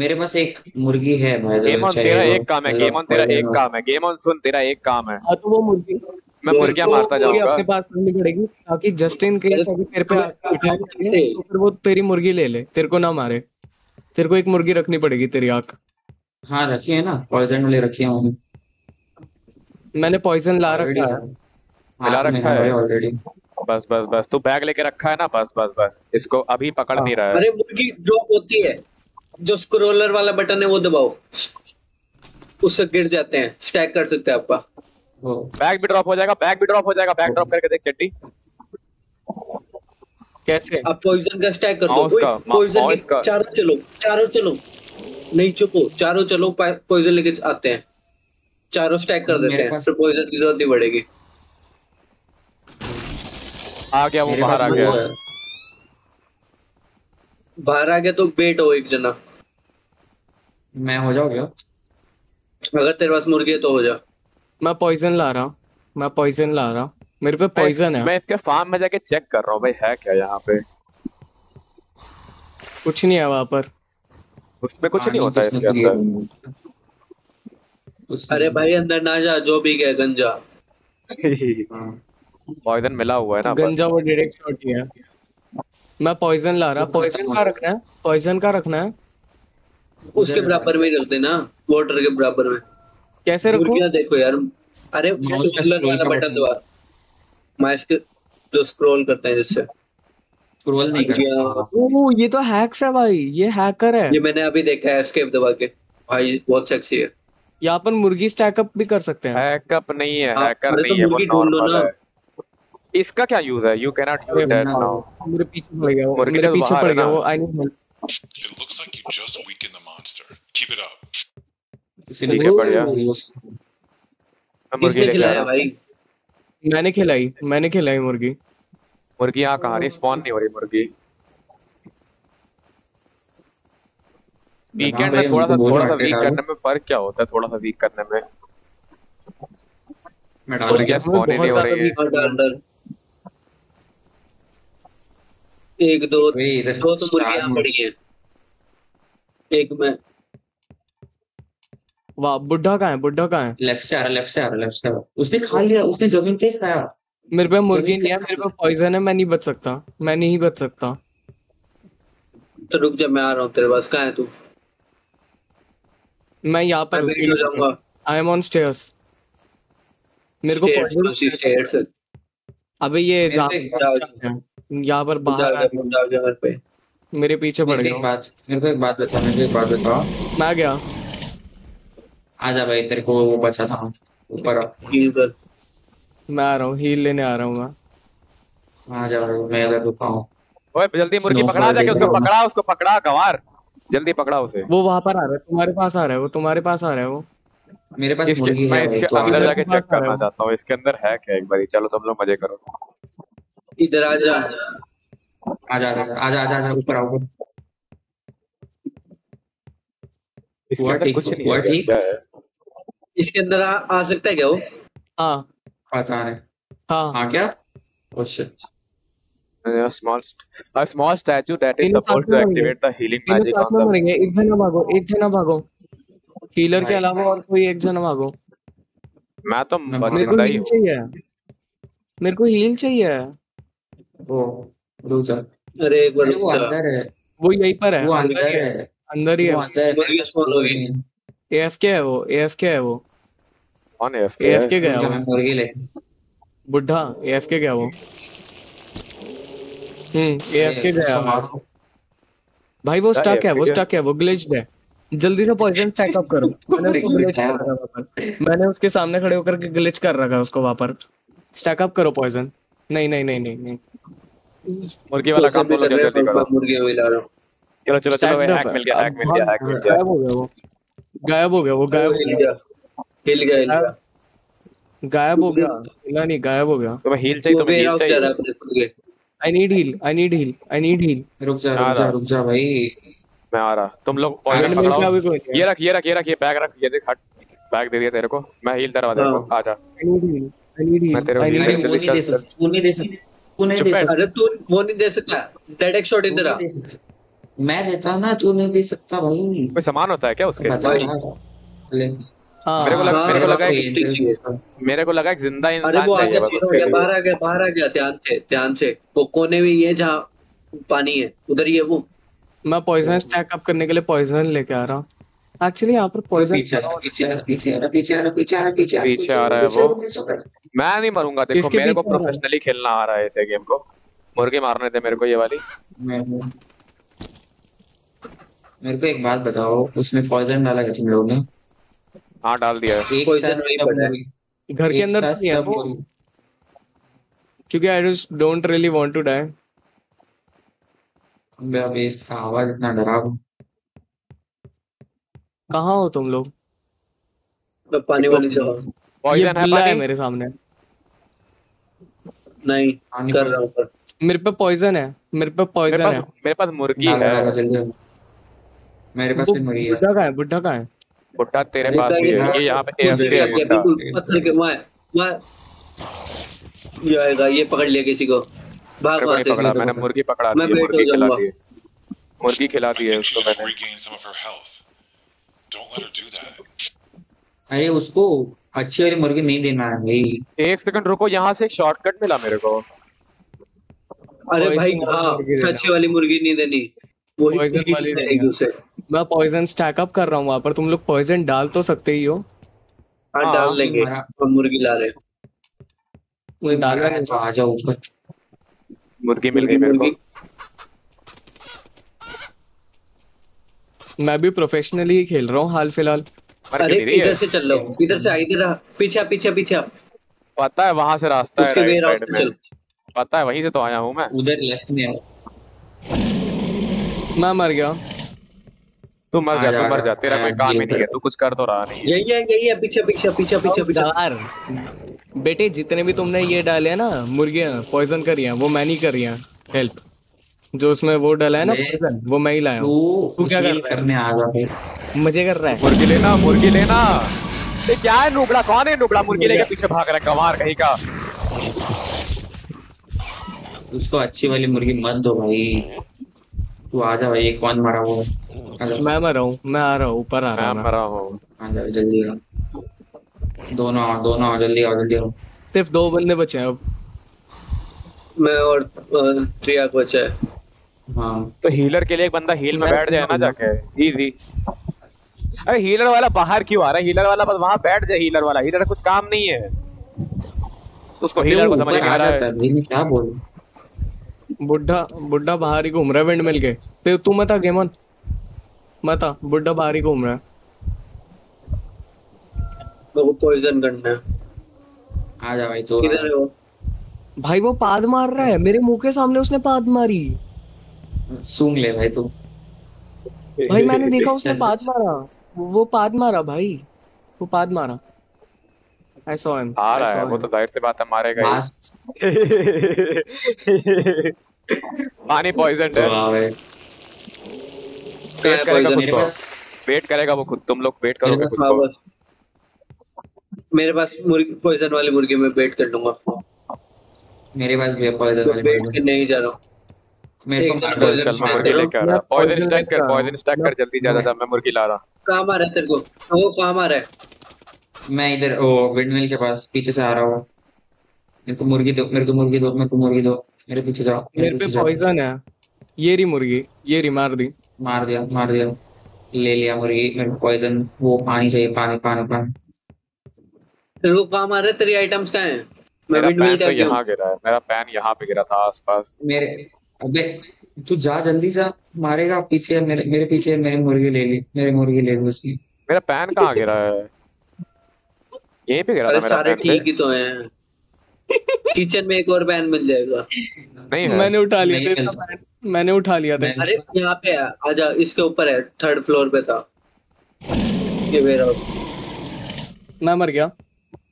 मेरे पास एक मुर्गी है। गेम ऑन तेरा एक काम है। गेम ऑन तेरा एक काम है। गेम ऑन सुन तेरा एक काम है। हां तो वो मुर्गी मैं मुर्गियां मारता जाऊंगा। आपके पास नहीं पड़ेगी ताकि जस्ट इन केस अभी तेरे पे अटैक करे तो फिर वो तेरी मुर्गी ले ले। तेरे को ना मारे। तेरे को एक मुर्गी रखनी पड़ेगी तेरी आंख। हां रखी है ना। पॉइजन ले रखी है मैंने। मैंने पॉइजन ला रखा है। मिला रखा है ऑलरेडी। बस बस बस तू बैग लेके रखा है ना। बस बस बस इसको अभी पकड़ नहीं रहा है। अरे मुर्गी ड्रॉप होती है। जो स्क्रॉलर वाला बटन है वो दबाओ। उससे गिर जाते हैं। स्टैक कर सकते हैं आपका। बैग भी ड्रॉप हो जाएगा। बैग भी ड्रॉप हो जाएगा। बैग ड्रॉप करके देख चट्टी कैसे। अब पॉइजन का स्टैक कर दो। पॉइजन के चारों चलो। चारों चलो। नहीं चुपो। चारों चलो। पॉइजन लेके आते हैं। चारों स्टैक कर देते हैं। फिर पॉइजन की जरूरत नहीं पड़ेगी। आ गया वो बाहर आ गया। बाहर आ गया तो बेट हो एक जना। मैं हो जाओ क्या? अगर तेरे पास मुर्गी है तो हो जा। मैं पॉइजन ला रहा हूँ। मैं पॉइजन ला रहा हूँ। मेरे पे पॉइजन है। मैं इसके फार्म में जाके चेक कर रहा हूँ भाई है क्या यहाँ पे। कुछ नहीं है वहाँ पर। उसमें कुछ नहीं होता है इसके अंदर। अरे भाई अंदर ना जा। जो भी गया गंजा पॉइजन मिला हुआ है ना। गंजा वो डायरेक्ट शॉट ही है। मैं पॉइजन ला रहा। पॉइजन का रखना है। पॉइजन का रखना है उसके बराबर में ही रख देना। वाटर के बराबर में। कैसे रखूं? क्या देखो यार, अरे वाला बटन दबा, माउस के जो स्क्रॉल करते हैं जिससे स्क्रॉल नहीं कर। ओ ये तो हैक्स है भाई, ये हैकर है। ये मैंने अभी देखा है एस्केप दबा के, भाई बहुत सेक्सी है। यहाँ पर मुर्गी स्टैकअप भी कर सकते हैं। हैकअप नहीं है, हैकर नहीं है, मुर्गी ढूंढ लो ना। इसका क्या यूज है? You can not do that now. मेरे पीछे पड़ गया वो, मेरे पीछे पड़ गया वो। I need help. It looks like you just weaken the monster, keep it up. इसी नीचे पड़ गया। मुर्गी खिलाया भाई, मैंने खिलाई, मैंने खिलाई मुर्गी। मुर्गी यहाँ कहाँ नहीं स्पॉन नहीं हो रही मुर्गी। वीकेंड में थोड़ा सा थोड़ा सा वीक करने में फर्क क्या होता है? थोड़ा सा वीक करने में मैं डाल गया, स्पॉन नहीं हो रही है। एक दो दो तो मुर्गी यहाँ पड़ी है। एक में वाह, बुड्ढा कहाँ है? बुड्ढा कहाँ है? लेफ्ट से आ रहा, लेफ्ट से आ रहा, लेफ्ट से आ रहा। उसने खा लिया, उसने जोगिंग के खाया। मेरे पे मुर्गी नहीं है, मेरे पे पॉइजन है, मैं नहीं बच सकता, मैं नहीं बच सकता। तो रुक जा, मैं आ रहा हूँ तेरे पास। कहाँ है तू? मैं यहाँ पर हो जाऊँगा। I am on stairs. मेरे को पॉइजन स्टेयर्स। अबे ये यहाँ पर बाहर मेरे पीछे पड़ गया। मेरे को एक बात बता, मेरे को एक बात बता। मैं गया। आजा भाई, तेरे को वो बचा था। ऊपर हील कर, मैं आ रहा हूँ, हील लेने आ रहा हूँ मैं। आजा भाई, मैं इधर रुका हूँ। ओए जल्दी मुर्गी पकड़ा, जाके उसको पकड़ा, उसको पकड़ा गंवार, जल्दी पकड़ा उसे। वो वहाँ पर आ रहा है, तुम्हारे पास आ रहा है वो, तुम्हारे पास आ रहा है वो। मेरे पास मुर्गी है, इसके अंदर जाके चेक करना चाहता हूँ, इसके अंदर है क्या एक बार। चलो तुम लोग मजे करो, इधर आजा आजा आजा आजा, ऊपर आओ। कुछ नहीं है इसके अंदर। आ, आ सकता है क्या वो? हाँ पता नहीं। हाँ हाँ क्या? Oh shit. A small a small statue that is supposed to activate the healing magic on the मरेंगे। एक जना भागो, एक जना भागो, हीलर के अलावा और कोई एक जना भागो। मैं तो बचना ही हूं, मेरे को हील चाहिए। ओ रुक जा, अरे एक बार अंदर है वो, यहीं पर है, वो अंदर है, अंदर ही है। मुर्गी स्पॉन हो गई। एएफके है वो, एएफके है वो। कौन एएफके? एएफके गया वो, मुर्गी ले बुड्ढा। एएफके गया वो। हम्म एएफके गया भाई। वो स्टक है, वो स्टक है, वो ग्लिच्ड है। जल्दी से पॉइजन स्टैक अप करो। मैंने उसके सामने खड़े होकर के ग्लिच कर रखा है उसको। वहां पर स्टैक अप करो पॉइजन। नहीं नहीं नहीं नहीं नहीं, मुर्गी वाला काम बोलो, जल्दी करो। मुर्गी को हिला रहा हूं। चलो चलो चलो, हैक मिल गया, हैक मिल गया, हैक मिल गया। गायब हो गया वो, गायब हो गया वो, गायब हो गया, हिल गया, गायब हो गया। हिला नहीं, गायब हो गया। तुम्हें हील चाहिए, तुम्हें हील चाहिए। I need heal, I need heal, I need heal. रुक जा रुक जा रुक जा भाई, मैं आ रहा। तुम लोग पॉइजन पकड़ो। ये रख ये रख ये रख, ये बैग रख। ये देख, हट, बैग दे दिया तेरे को। मैं हील करवा देता हूं, आजा। I need heal, I need heal. मैं तेरे को हील नहीं दे सकता, तू नहीं दे सकता, तू नहीं दे सकता। अरे तू वो नहीं दे सकता। डेड एक्स शॉट इधर आ। मैं देता ना, तू नहीं दे सकता भाई। कोई सामान होता है क्या उसके? भाई ले। हाँ, मेरे को लगा, मेरे को लगा एक, मेरे को लगा एक जिंदा इंसान चाहिए। अरे वो बाहर आ गया, बाहर आ गया। ध्यान से, ध्यान से, वो कोने में ही है जहाँ पानी है, उधर ही है वो। मैं पॉइजन स्टैक अप करने के लिए पॉइजन लेके आ रहा हूँ। एक्चुअली यहाँ पर पॉइजन पीछे पीछे पीछे पीछे पीछे पीछे पीछे आ रहा है वो। मैं नहीं मरूंगा, देखो मेरे को प्रोफेशनली खेलना आ रहा है इस गेम को। मुर्गी मारने थे मेरे को ये वाली। मेरे को एक बात बताओ, उसमें पॉइजन डाला क्या तुम लोगों ने? हाँ डाल दिया है। एक पॉइजन वही पड़ा है घर के अंदर नहीं है वो, क्योंकि I just don't really want to die. बे अबे इसका आवाज इतना डरावना। कहाँ हो तुम लोग? तो पानी वाली जगह। पॉइजन है पानी मेरे सामने। नहीं कर रहा हूँ, मेरे पे पॉइजन है, मेरे पे पॉइजन है। मेरे पास मुर्गी है, मेरे पास भी मुर्गी है। बुड्ढा कहाँ है? बुड्ढा कहाँ है? बुड्ढा तेरे पास ही है। ये यहाँ पे एएफके है बुड्ढा। पत्थर के वहाँ वहाँ ये आएगा, ये पकड़ लिया किसी को। भाग वहाँ से। मैंने मुर्गी पकड़ा दी, मुर्गी खिला दी, मुर्गी खिला दी है उसको मैंने। अरे उसको अच्छी वाली मुर्गी नहीं देना है भाई। एक सेकंड रुको, यहाँ से एक शॉर्टकट मिला मेरे को। अरे भाई हाँ, अच्छी वाली मुर्गी नहीं देनी। पॉइजन वाली नहीं है। मैं पॉइजन स्टैक अप कर रहा हूँ वहाँ पर। तुम लोग पॉइजन डाल तो सकते ही हो। हाँ डाल लेंगे, और मुर्गी ला रहे कोई डाल रहा है तो आ जाओ ऊपर। मुर्गी मिल गई मेरे को। मैं भी प्रोफेशनली ही खेल रहा हूँ हाल फिलहाल। अरे इधर से चल लो, इधर से आई इधर पीछे पीछे पीछे। पता है वहां से रास्ता है, उसके रास्ते चल। पता है वहीं से तो आया हूँ मैं। उधर लेफ्ट में है। मैं मर गया। तू मर जा, तू मर जा, तेरा कोई काम ही नहीं है, तू कुछ कर तो रहा नहीं। यही है यही है पीछे पीछे पीछे पीछे पीछे। बेटे जितने भी तुमने ये डाले हैं ना मुर्गियाँ पॉइजन करी हैं, वो मैं नहीं करी हैं। हेल्प जो उसमें वो डाला है ना पॉइजन, वो मैं ही लाया हूँ। तू क्या कर करने आ गया? मजे कर रहा है। मुर्गी लेना, मुर्गी लेना। ये क्या है नुबड़ा? कौन है नुबड़ा? मुर्गी लेके पीछे भाग रहा है गंवार कहीं का। उसको अच्छी वाली मुर्गी मत दो भाई। तू आ जा भाई। कौन मरा? वो मैं मरा हूँ। मैं आ रहा हूँ, ऊपर आ रहा हूँ। जल्दी दोनों दोनों जल्दी आओ, जल्दी आओ। सिर्फ दो बंदे बचे हैं अब, मैं और ट्रिया को बचा है। हाँ तो हीलर के लिए एक बंदा हील में बैठ जाए ना जाके, इजी। अरे हीलर वाला बाहर क्यों आ रहा है? हीलर वाला बस वहाँ बैठ जाए। हीलर वाला हीलर कुछ काम नहीं है उसको। हीलर को समझ आ जाता है क्या बोल। बुड्ढा बुड्ढा बाहर ही घूम रहा है विंड मिल के। तू मत आ गेमन, मत आ। बुड्ढा बाहर ही घूम रहा है, वो पॉइजन करना है। आ जा भाई। तो किधर है वो भाई? वो पाद मार रहा है मेरे मुंह के सामने। उसने पाद मारी। सूंघ ले भाई तू। भाई मैंने देखा उसने पाद मारा। वो पाद मारा भाई, वो पाद मारा। I saw him. आ रहा है वो तो, जाहिर सी बात है मारेगा ही। पानी पॉइजन है। वाह भाई क्या पॉइजन। मेरे पास वेट करेगा वो खुद। तुम लोग वेट करोगे खुद को। मेरे पास मुर्गी पॉइजन वाली मुर्गी में वेट कर लूंगा। मेरे पास भी पॉइजन वाली वेट करने ही जा रहा हूं। मेरे को पॉइजन मुर्गी लेके आ रहा है। पॉइजन स्टैक कर, पॉइजन स्टैक कर जल्दी। जा जा, मैं मुर्गी ला रहा। काम आ रहा है तेरे को? वो काम आ रहा है। मैं इधर ओ विंडमिल के पास पीछे से आ रहा हूं। मेरे को मुर्गी दो, मेरे को मुर्गी दो, मेरे को मुर्गी दो। मेरे पीछे जाओ। मेरे पे पॉइजन है। ये री मुर्गी, ये री मार दी। मार दिया, मार दिया, ले लिया मुर्गी। मेरे को पॉइजन वो पानी चाहिए, पानी पानी पानी। तेरे काम आ रहा है? तेरी आइटम्स कहाँ हैं? मेरा पैन तो यहाँ गिरा है। मेरा पैन यहाँ पे गिरा था आसपास मेरे। अबे तू जा जल्दी जा, मारेगा। पीछे मेरे, मेरे पीछे। मेरी मुर्गी ले ली, मेरी मुर्गी ले ली उसकी। मेरा पैन कहाँ गिरा है? यहीं पे गिरा था मेरा पैन। सारे ठीक ही तो हैं। किचन में एक और पैन मिल जाएगा। नहीं मैंने उठा लिया था इसका पैन, मैंने उठा लिया था। अरे यहाँ पे है, आजा। इसके ऊपर है, थर्ड फ्लोर पे था ये वेयर हाउस। मैं मर गया।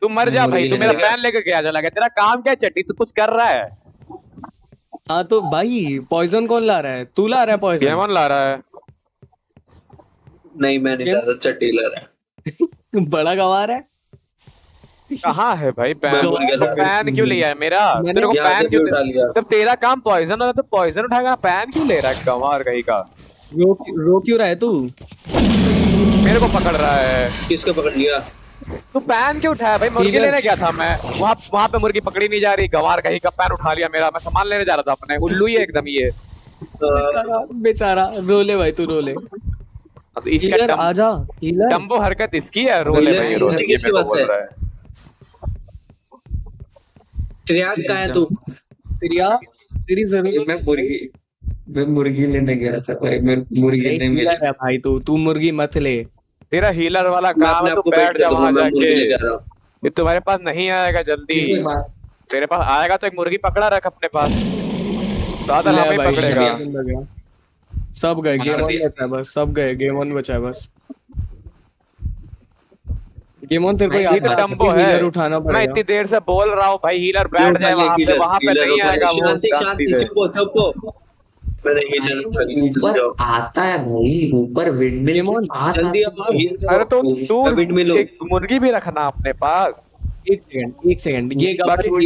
तू मर जा भाई। तू मेरा पैन लेकर गया जा लगा। तेरा काम क्या चट्टी? तू कुछ कर रहा है? हाँ तो भाई पॉइजन कौन ला रहा है? तू ला रहा है पॉइजन? गेमन ला रहा है। नहीं मैं नहीं ला रहा, चट्टी ला रहा है। बड़ा गवार है। कहाँ है भाई पैन? पैन क्यों लिया है मेरा? तेरे को पैन क्यों लिया? तब तेरा काम पॉइजन वाला, तो पॉइजन उठाएगा। पैन क्यों ले रहा है गवार कहीं का? रो रो क्यों रहा है तू? मेरे को पकड़ रहा है। किसको पकड़ लिया? तो पैन क्यों उठाया भाई? मुर्गी लेने गया था मैं। वहाँ वहाँ पे मुर्गी पकड़ी नहीं जा रही। गवार कहीं का पैन उठा लिया मेरा। मैं सामान लेने जा रहा था अपने। उल्लू ही एकदम ये बेचारा। रोले भाई तू रोले। अब इसका टम... आजा टम्बो हरकत इसकी है। रोले भाई रोले। किसकी बात है? त्रियाग का है तू? त्रियाग तेरी जरूरत। मैं मुर्गी मैं मुर्गी लेने गया था भाई। मैं मुर्गी नहीं मिला भाई। तू तू मुर्गी मत ले। तेरा हीलर वाला काम है। तो बैठ जा वहां जाके। ये तुम्हारे पास नहीं आएगा जल्दी। तेरे पास आएगा तो एक मुर्गी पकड़ा रख अपने पास। दादा हमें पकड़ेगा। सब गए, गेम ऑन बचा है बस। सब गए, गेम ऑन बचा है बस। गेम ऑन तेरे को याद है? टम्बो है, हीलर उठाना पड़ेगा। मैं इतनी देर से बोल रहा हूँ भाई हीलर बैठ जाए वहां पे। वहां पे नहीं आएगा वो। शांति शांति, चुप हो चुप हो। ऊपर आता है भाई, ऊपर विंडमिल के पास। अरे तो तू विंडमिल एक मुर्गी भी रखना अपने पास। एक सेकंड, एक सेकंड। ये अरे तू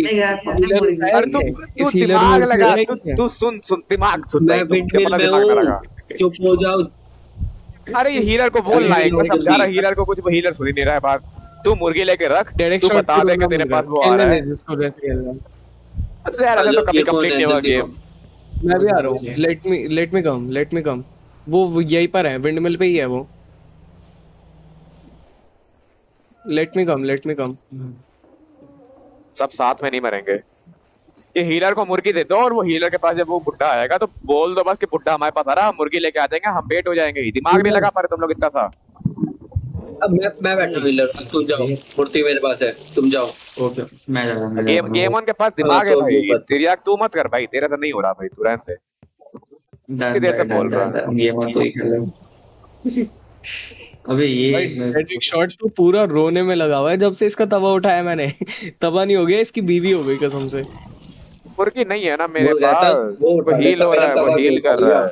तू दिमाग लगा। तू सुन सुन दिमाग सुन। मैं विंडमिल में हूं, चुप हो जाओ। अरे ये हीलर को बोल ना, एक समझा रहा हीलर को कुछ। हीलर सुन ही नहीं रहा है बात। तू मुर्गी लेके रख। तू बता दे कि तेरे पास वो आ रहा है। तो कभी कंप्लीट नहीं हुआ गेम। मैं भी आ रहा हूँ। Let me let me come let me come. वो यहीं पर है, विंडमिल पे ही है वो। Late me come let me कम सब साथ में नहीं मरेंगे। ये हीलर को मुर्गी दे दो और वो हीलर के पास जब वो बुड्ढा आएगा तो बोल दो बस कि बुड्ढा हमारे पास आ रहा, मुर्गी लेके आ जाएंगे, हम बेट हो जाएंगे। दिमाग नहीं लगा पा रहे तुम लोग इतना सा। अब मैं मैं बैठा हूं हीलर, तुम जाओ, मूर्ति मेरे पास है, तुम जाओ। ओके मैं जा रहा हूं। गेम गेम ऑन के पास दिमाग है भाई, तेरियाक तू मत कर भाई, तेरा तो नहीं हो रहा भाई, तू रहने दे। कितने देर से बोल रहा है गेम ऑन, तू ही खेल ले। अबे ये डेड एक्स शॉट तो पूरा रोने में लगा हुआ है जब से इसका तवा उठाया मैंने। तवा नहीं हो गया, इसकी बीवी हो गई कसम से। मुर्गी नहीं है ना मेरे पास, वो हील हो रहा है, वो हील कर रहा है।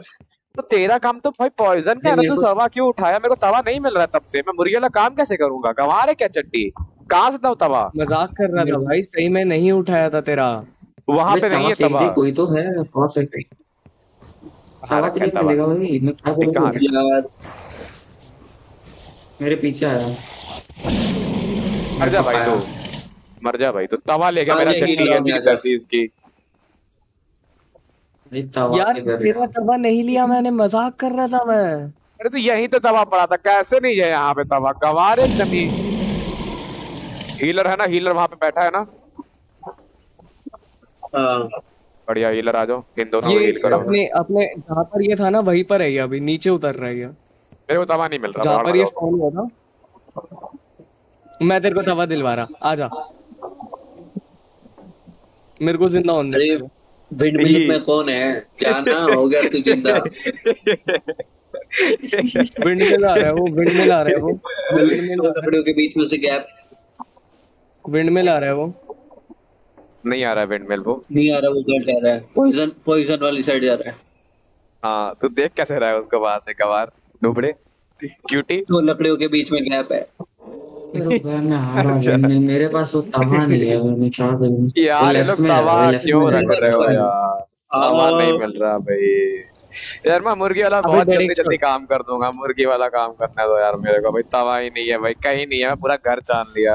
तो तेरा काम तो भाई पॉइजन का है ना, तू तवा क्यों उठाया? मेरे को तवा नहीं मिल रहा तब से, मैं मुर्गी वाला काम कैसे करूंगा? गंवा रहे क्या चड्डी, कहाँ से था तवा? मजाक कर रहा था भाई, सही में नहीं उठाया था तेरा। वहाँ पे नहीं है तवा, कोई तो है। मेरे पीछे आया, मर जा भाई तो, मर जा भाई तो। तवा ले गया मेरा, चट्टी है कैसी इसकी यार। तेरा तवा नहीं लिया मैंने, मजाक कर रहा था मैं। अरे तो यही तो तवा पड़ा था, कैसे नहीं है यहाँ पे तवा? गवारे जमी हीलर है ना, हीलर वहाँ पे बैठा है ना। बढ़िया हीलर आ जाओ, इन दोनों हील करो। अपने अपने जहाँ पर ये था ना वहीं पर है, अभी नीचे उतर रहा है। मेरे को तवा नहीं मिल रहा जहाँ पर ये स्पॉन हुआ था। मैं तेरे को तवा दिलवा रहा, आजा मेरे को जिंदा होने दे। विंडमिल में कौन है? जाना होगा तू जिंदा। विंडमिल आ रहा है वो, विंडमिल आ रहा है वो, विंडमिल कपड़ों के बीच में से गैप। विंडमिल आ रहा है वो, नहीं आ रहा है विंडमिल, वो नहीं आ रहा, वो गलत आ रहा है, पॉइजन पॉइजन वाली साइड जा रहा है। हाँ तू देख कैसे रहा है उसको वहां से, गवार डुबड़े क्यूटी। तो लकड़ियों के बीच में गैप है। मैं मेरे पास वो तवा नहीं है, मैं क्या करूं यार? ये लोग तवा क्यों रख रहे हो यार? तवा नहीं मिल रहा भाई यार। मैं मुर्गी वाला बहुत जल्दी जल्दी काम कर दूंगा, मुर्गी वाला काम करना दो यार मेरे को भाई। तवा ही नहीं है भाई, कहीं नहीं है, पूरा घर छान लिया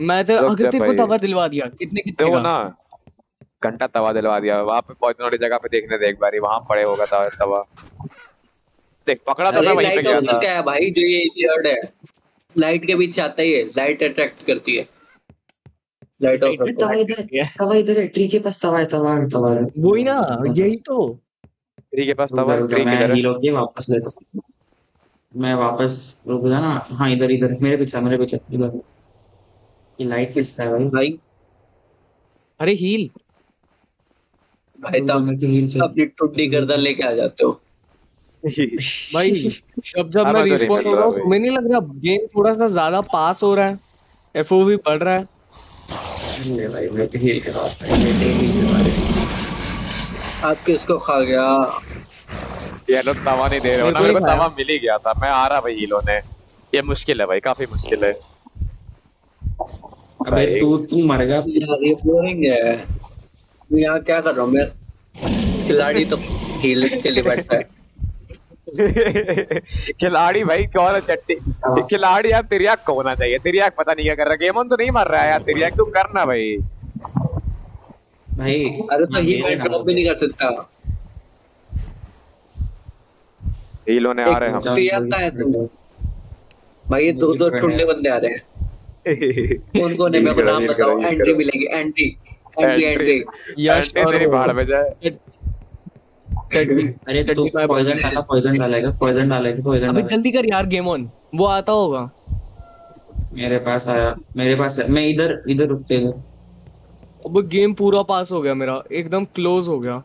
मैं तो। अगर तेरे को तवा दिलवा दिया कितने कितने दो ना, घंटा तवा दिलवा दिया। वहाँ पे पहुंचने वाली जगह पे देखने देख बारी, वहाँ पड़े होगा तवा। देख पकड़ा तो मैं वहीं पे गया था। क्या भाई जो ये इंजर्ड है, लाइट के बीच आता ही है, लाइट अट्रैक्ट करती है। लाइट ऑफ करता है। तवा इधर है, ट्री के पास तवा है, तवा तवा वो ही ना, यही तो ट्री के पास तवा। ट्री के हीरो के वापस ले दो, मैं वापस रुक जा ना। हां इधर इधर मेरे पीछे, मेरे पीछे इधर। ये लाइट किस का है भाई? अरे हील भाई, तुम अपनी टुड्डी गर्दन लेके आ जाते हो भाई। जब जब मैं रिस्पॉन्ड हो रहा हूँ, मुझे नहीं लग रहा गेम थोड़ा सा ज्यादा पास हो रहा है, एफओवी बढ़ रहा है। नहीं भाई मैं हील कर रहा हूँ, आप किसको खा गया? ये लोग तवा नहीं दे रहे हो ना, मेरे को तवा मिल ही गया था, मैं आ रहा भाई हीलों ने। ये मुश्किल है भाई, काफी मुश्किल है। अबे तू तू मर गया यार, ये फ्लोरिंग है। मैं यहाँ क्या कर रहा हूँ? मैं खिलाड़ी तो हील के लिए बैठता है। खिलाड़ी भाई कौन है? चट्टी खिलाड़ी यार, तिरियाक को होना चाहिए। तिरियाक पता नहीं क्या कर रहा, गेम ऑन तो नहीं मार रहा है यार। तिरियाक तू करना भाई भाई। अरे तो ही मैं ड्रॉप भी नहीं कर सकता, ये लोग ने आ रहे हैं। हम तो आता है तुम भाई, ये दो दो टुंडे बंदे आ रहे हैं। कौन कौन है मेरे को नाम बताओ? एंट्री मिलेगी, एंट्री एंट्री एंट्री यश तेरी भाड़ में जाए। अरे तो पॉइजन डाला, पॉइजन डालेगा, पॉइजन डालेगा, पॉइजन। अबे जल्दी कर यार गेम ऑन, वो आता होगा। मेरे पास आया, मेरे पास है, मैं इधर इधर रुकते हैं। अब गेम पूरा पास हो गया मेरा, एकदम क्लोज हो गया।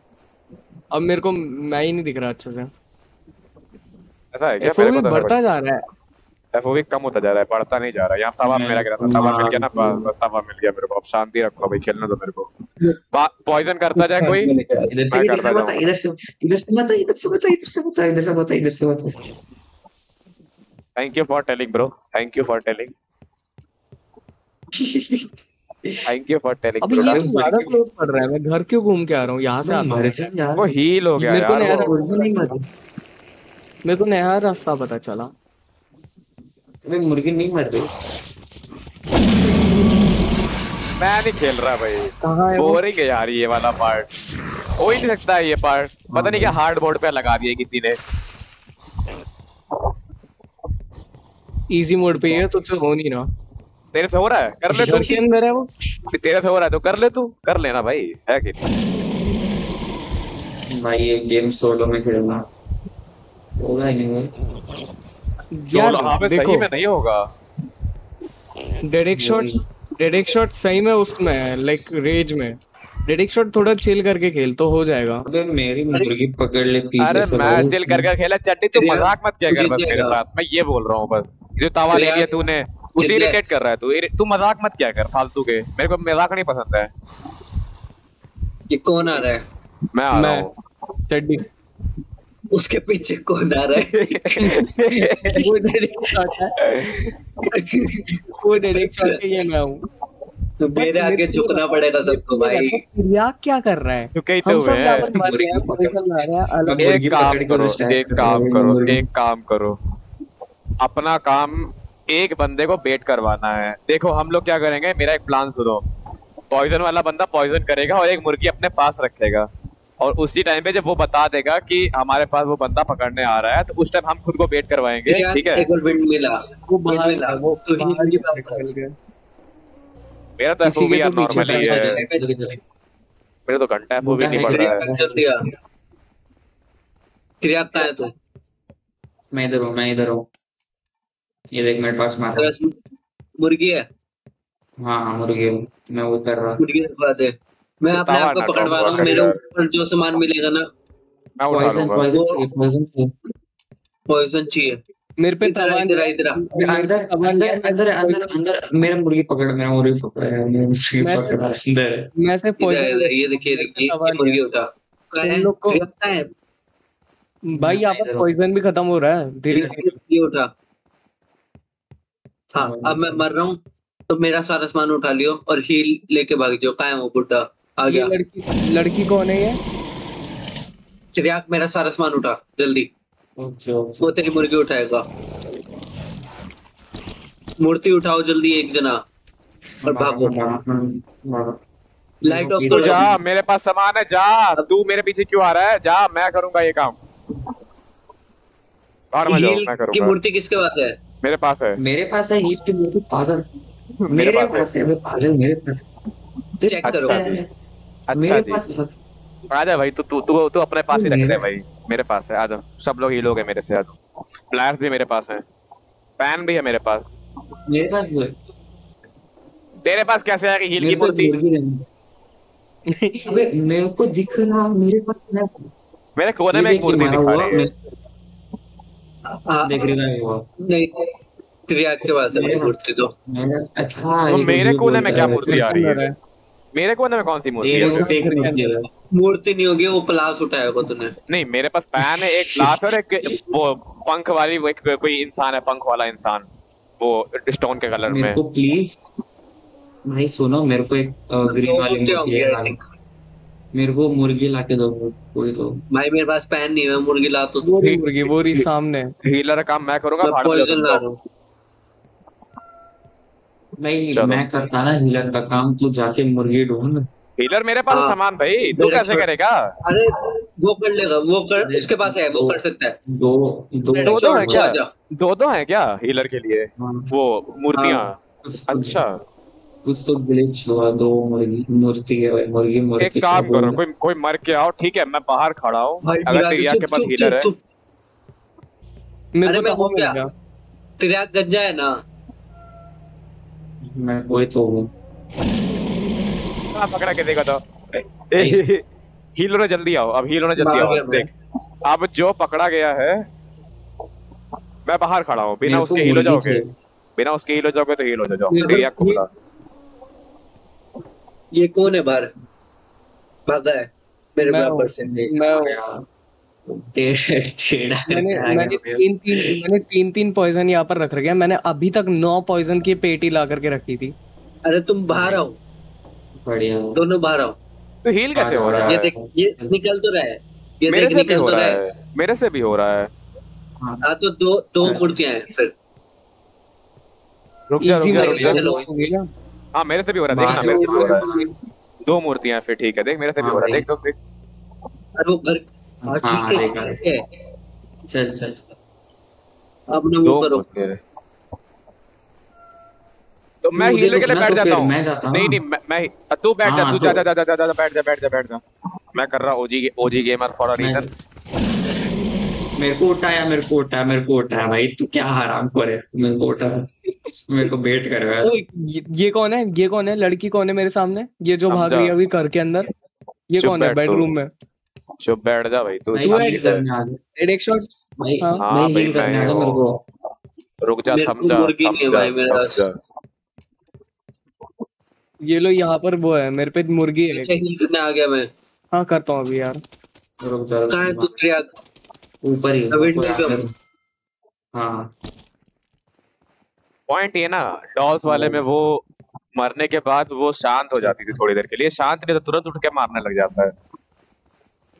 अब मेरे को मैं ही नहीं दिख रहा अच्छे से। ऐसा है क्या? एफओवी बढ़ता जा रहा है, एफओवी कम होता जा रहा है, बढ़ता नहीं जा रहा है। यहाँ तवा मेरा गिरा था, तवा मिल गया ना, तवा मिल गया मेरे को। अब शांति रखो भाई, खेलने दो मेरे को। पॉइजन करता जाए कोई। इधर से इधर से बता, इधर से इधर से बता, इधर से बता, इधर से बता, इधर से बता, इधर से बता। Thank you for telling bro, thank you for telling, thank you for telling. अभी ये ज्यादा क्लोज पड़ रहा है, मैं घर क्यों घूम के आ रहा हूं? यहां से आता हूं, वो हील हो गया यार। मेरे को मुर्गी नहीं मारी, मेरे को नया रास्ता पता चला। तुम्हें मुर्गी नहीं मार रही? मैं नहीं खेल रहा भाई, बोरिंग है यार ये वाला पार्ट, हो ही नहीं सकता है ये पार्ट। पता नहीं क्या हार्ड बोर्ड पे लगा दिया किसी ने। इजी मोड पे है तो तुझसे हो नहीं ना, तेरे से हो रहा है, कर ले तू, के अंदर है वो, तेरे से हो रहा है तो कर ले तू, कर लेना भाई, है कि मैं ये गेम सोलो में खेलना होगा ही नहीं सोलो। हाँ पे सही में नहीं होगा। Dead X shot, dead X shot सही में उसमें है लाइक रेज में। डेड एक्स शॉट थोड़ा चिल करके खेल तो हो जाएगा। अबे मेरी मुर्गी पकड़ ले पीछे से। अरे मैं चिल करके खेला चड्डी, तू मजाक मत किया कर बस मेरे साथ, मैं ये बोल रहा हूँ बस। जो तावा ले लिया तूने उसी इरिटेट कर रहा है तू, तू मजाक मत किया कर फालतू के, मेरे को मजाक नहीं पसंद है। ये कौन आ रहा है? मैं आ रहा हूं चड्डी, उसके पीछे कौन आ रहा है? वो डायरेक्ट शॉट है, वो डायरेक्ट शॉट है, ये मैं हूं। मेरे आगे झुकना पड़ेगा सबको भाई। रिया क्या कर रहा है? झुके तो हुए हैं। एक काम करो, एक काम करो, एक काम करो, अपना काम एक बंदे को बेट करवाना है। देखो हम लोग क्या करेंगे, मेरा एक प्लान सुनो। पॉइजन वाला बंदा पॉइजन करेगा और एक मुर्गी अपने पास रखेगा, और उसी टाइम पे जब वो बता देगा कि हमारे पास वो बंदा पकड़ने आ रहा है तो उस टाइम हम खुद को बेट करवाएंगे, ठीक है? एक विंड मिला, वो बाहर मिला, वो तो ही निकल गया। मेरा तो एफओवी यार नॉर्मली है, मेरा तो घंटा एफओवी नहीं पड़ रहा है। जल्दी आ क्रिया आता है तू। मैं इधर हूं, मैं इधर हूं, ये देख मेरे पास मार मुर्गी है। हाँ हाँ मुर्गी, मैं वो कर रहा हूँ, मैं अपने आप को पकड़वा रहा हूँ। मेरे ऊपर जो सामान मिलेगा ना, पॉइजन पॉइजन पॉइजन चाहिए मेरे पे। इधर इधर अंदर अंदर अंदर अंदर मेरा मुर्गी पकड़, मेरा मुर्गी पकड़, मेरा मुर्गी पकड़ अंदर। मैं से पॉइजन, ये देखिए मुर्गी उठा क्या है भाई, आपका पॉइजन भी खत्म हो रहा है धीरे धीरे। ये उठा, हाँ अब मैं मर रहा हूँ तो मेरा सारा सामान उठा लियो और हील लेके भाग जाओ। कहाँ है वो बुड्ढा? आ गया। लड़की लड़की कौन है ये? चिराग मेरा सारा सामान उठा जल्दी। ओके ओके, वो तेरी मुर्गी उठाएगा। मूर्ति उठाओ जल्दी एक जना और भागो। लाइट ऑफ तो जा, मेरे पास सामान है। जा तू मेरे पीछे क्यों आ रहा है? जा मैं करूंगा ये काम। और मैं जाऊं, मैं करूंगा। की मूर्ति किसके पास है? मेरे पास है, मेरे पास है हील की मूर्ति। पागल मेरे पास है, पागल मेरे पास। चेक करो। अच्छा जी आजा भाई, तू तू तू तू अपने पास ही रख ले भाई। मेरे पास है, आ जाओ सब लोग, हील हो गए मेरे से। आ जाओ, प्लायर्स भी मेरे पास है, पैन भी है मेरे पास। मेरे पास वो है, तेरे पास कैसे आएगी हील की मूर्ति? अबे मेरे को दिख रहा, मेरे पास ना, मेरे कोने में एक मूर्ति दिखा रही है। देख रही नहीं हुआ नहीं, क्रिया के पास है मूर्ति तो। अच्छा मेरे कोने में क्या मूर्ति आ रही है? मेरे कोने में कौन सी मूर्ति है? मूर्ति नहीं होगी, वो प्लास उठाया को तूने। नहीं मेरे पास पैन है, एक ग्लास और एक वो पंख वाली, वो एक कोई इंसान है, पंख वाला इंसान, वो स्टोन के कलर में। मेरे को प्लीज भाई सुनो, मेरे को एक ग्रीन वाली मूर्ति आई थिंक, मेरे को मुर्गी लाके दो कोई तो। भाई मेरे पास पैन नहीं है, मुर्गी ला तो दो। मुर्गी बोरी सामने। हीलर काम मैं करूंगा, मैं पॉइजन ला रहा हूं। नहीं मैं करता ना हीलर का काम, तू जाके मुर्गी ढूंढ। हीलर मेरे पास सामान भाई, तू कैसे करेगा? अरे वो कर लेगा, वो कर, उसके पास है, वो कर सकता है। दो दो दो है क्या? दो दो है क्या हीलर के लिए वो मूर्तियां? अच्छा कुछ तो ग्लिच हुआ। दो मुर्गी मूर्ति है, मुर्गी मूर्ति। एक काम करो, कोई कोई मर के आओ, ठीक है? मैं बाहर खड़ा हूँ, अगर तिरिया के पास हीलर है। अरे मैं हो गया, तिरिया गज्जा है ना, मैं वही तो हूँ। पकड़ा के देखा तो हील होने, जल्दी आओ अब, हील होने जल्दी आओ। देख अब जो पकड़ा गया है, मैं बाहर खड़ा हूँ, बिना उसके हील हो जाओगे, बिना उसके हील हो जाओगे तो हील हो जाओगे। तिरिया खुला, ये कौन है बाहर भागा है मेरे बराबर से? मैं मैंने मैंने तीन तीन मैंने तीन तीन पॉइजन यहाँ पर रख रखे हैं। मैंने अभी तक नौ पॉइजन की पेटी ला करके रखी थी। अरे तुम बाहर आओ, बढ़िया दोनों बाहर आओ। तो हील कैसे हो रहा है? ये देख ये निकल तो रहा है, ये देख निकल तो रहा है, मेरे से भी हो रहा है। हाँ तो दो दो मूर्तियां हैं फिर। रुक जा रुक जा, हाँ मेरे से भी हो रहा है, देख ना मेरे से हो रहा है। दो मूर्तियां फिर, ठीक है? देख मेरे से भी हो रहा है, देख तो देख। अरे वो घर, हाँ ठीक है, चल चल अब ना वो करो। तो मैं हील के लिए बैठ जाता हूँ। नहीं नहीं मैं तू बैठ जा, तू जा जा जा जा बैठ जा बैठ जा बैठ जा। मैं कर रहा OG OG gamer for a reason. मेरे को उठाया मेरे को उठाया मेरे को उठाया भाई, तू क्या हराम करे, मेरे को उठाया मेरे को बेट कर रहा है। ये, ये कौन है, ये कौन है लड़की, कौन है मेरे सामने ये जो भाग रही है अभी घर के अंदर, ये कौन है बेडरूम में? चुप बैठ जा भाई, तू तू हेड करने आ गया। डेड एक्स शॉट भाई, मैं हील करने आ गया, मेरे को रुक जा, थम जा भाई मेरा। ये लो यहां पर वो है मेरे पे मुर्गी है। अच्छा हील करने आ गया मैं। हां करता हूं अभी यार, रुक जा। कहां है तू त्रियाग? ऊपर ही पॉइंट ये ना, डॉल्स वाले में वो मरने के बाद वो शांत हो जाती थी थोड़ी देर के लिए, शांत नहीं तो तुरंत उठ के मारने लग जाता है।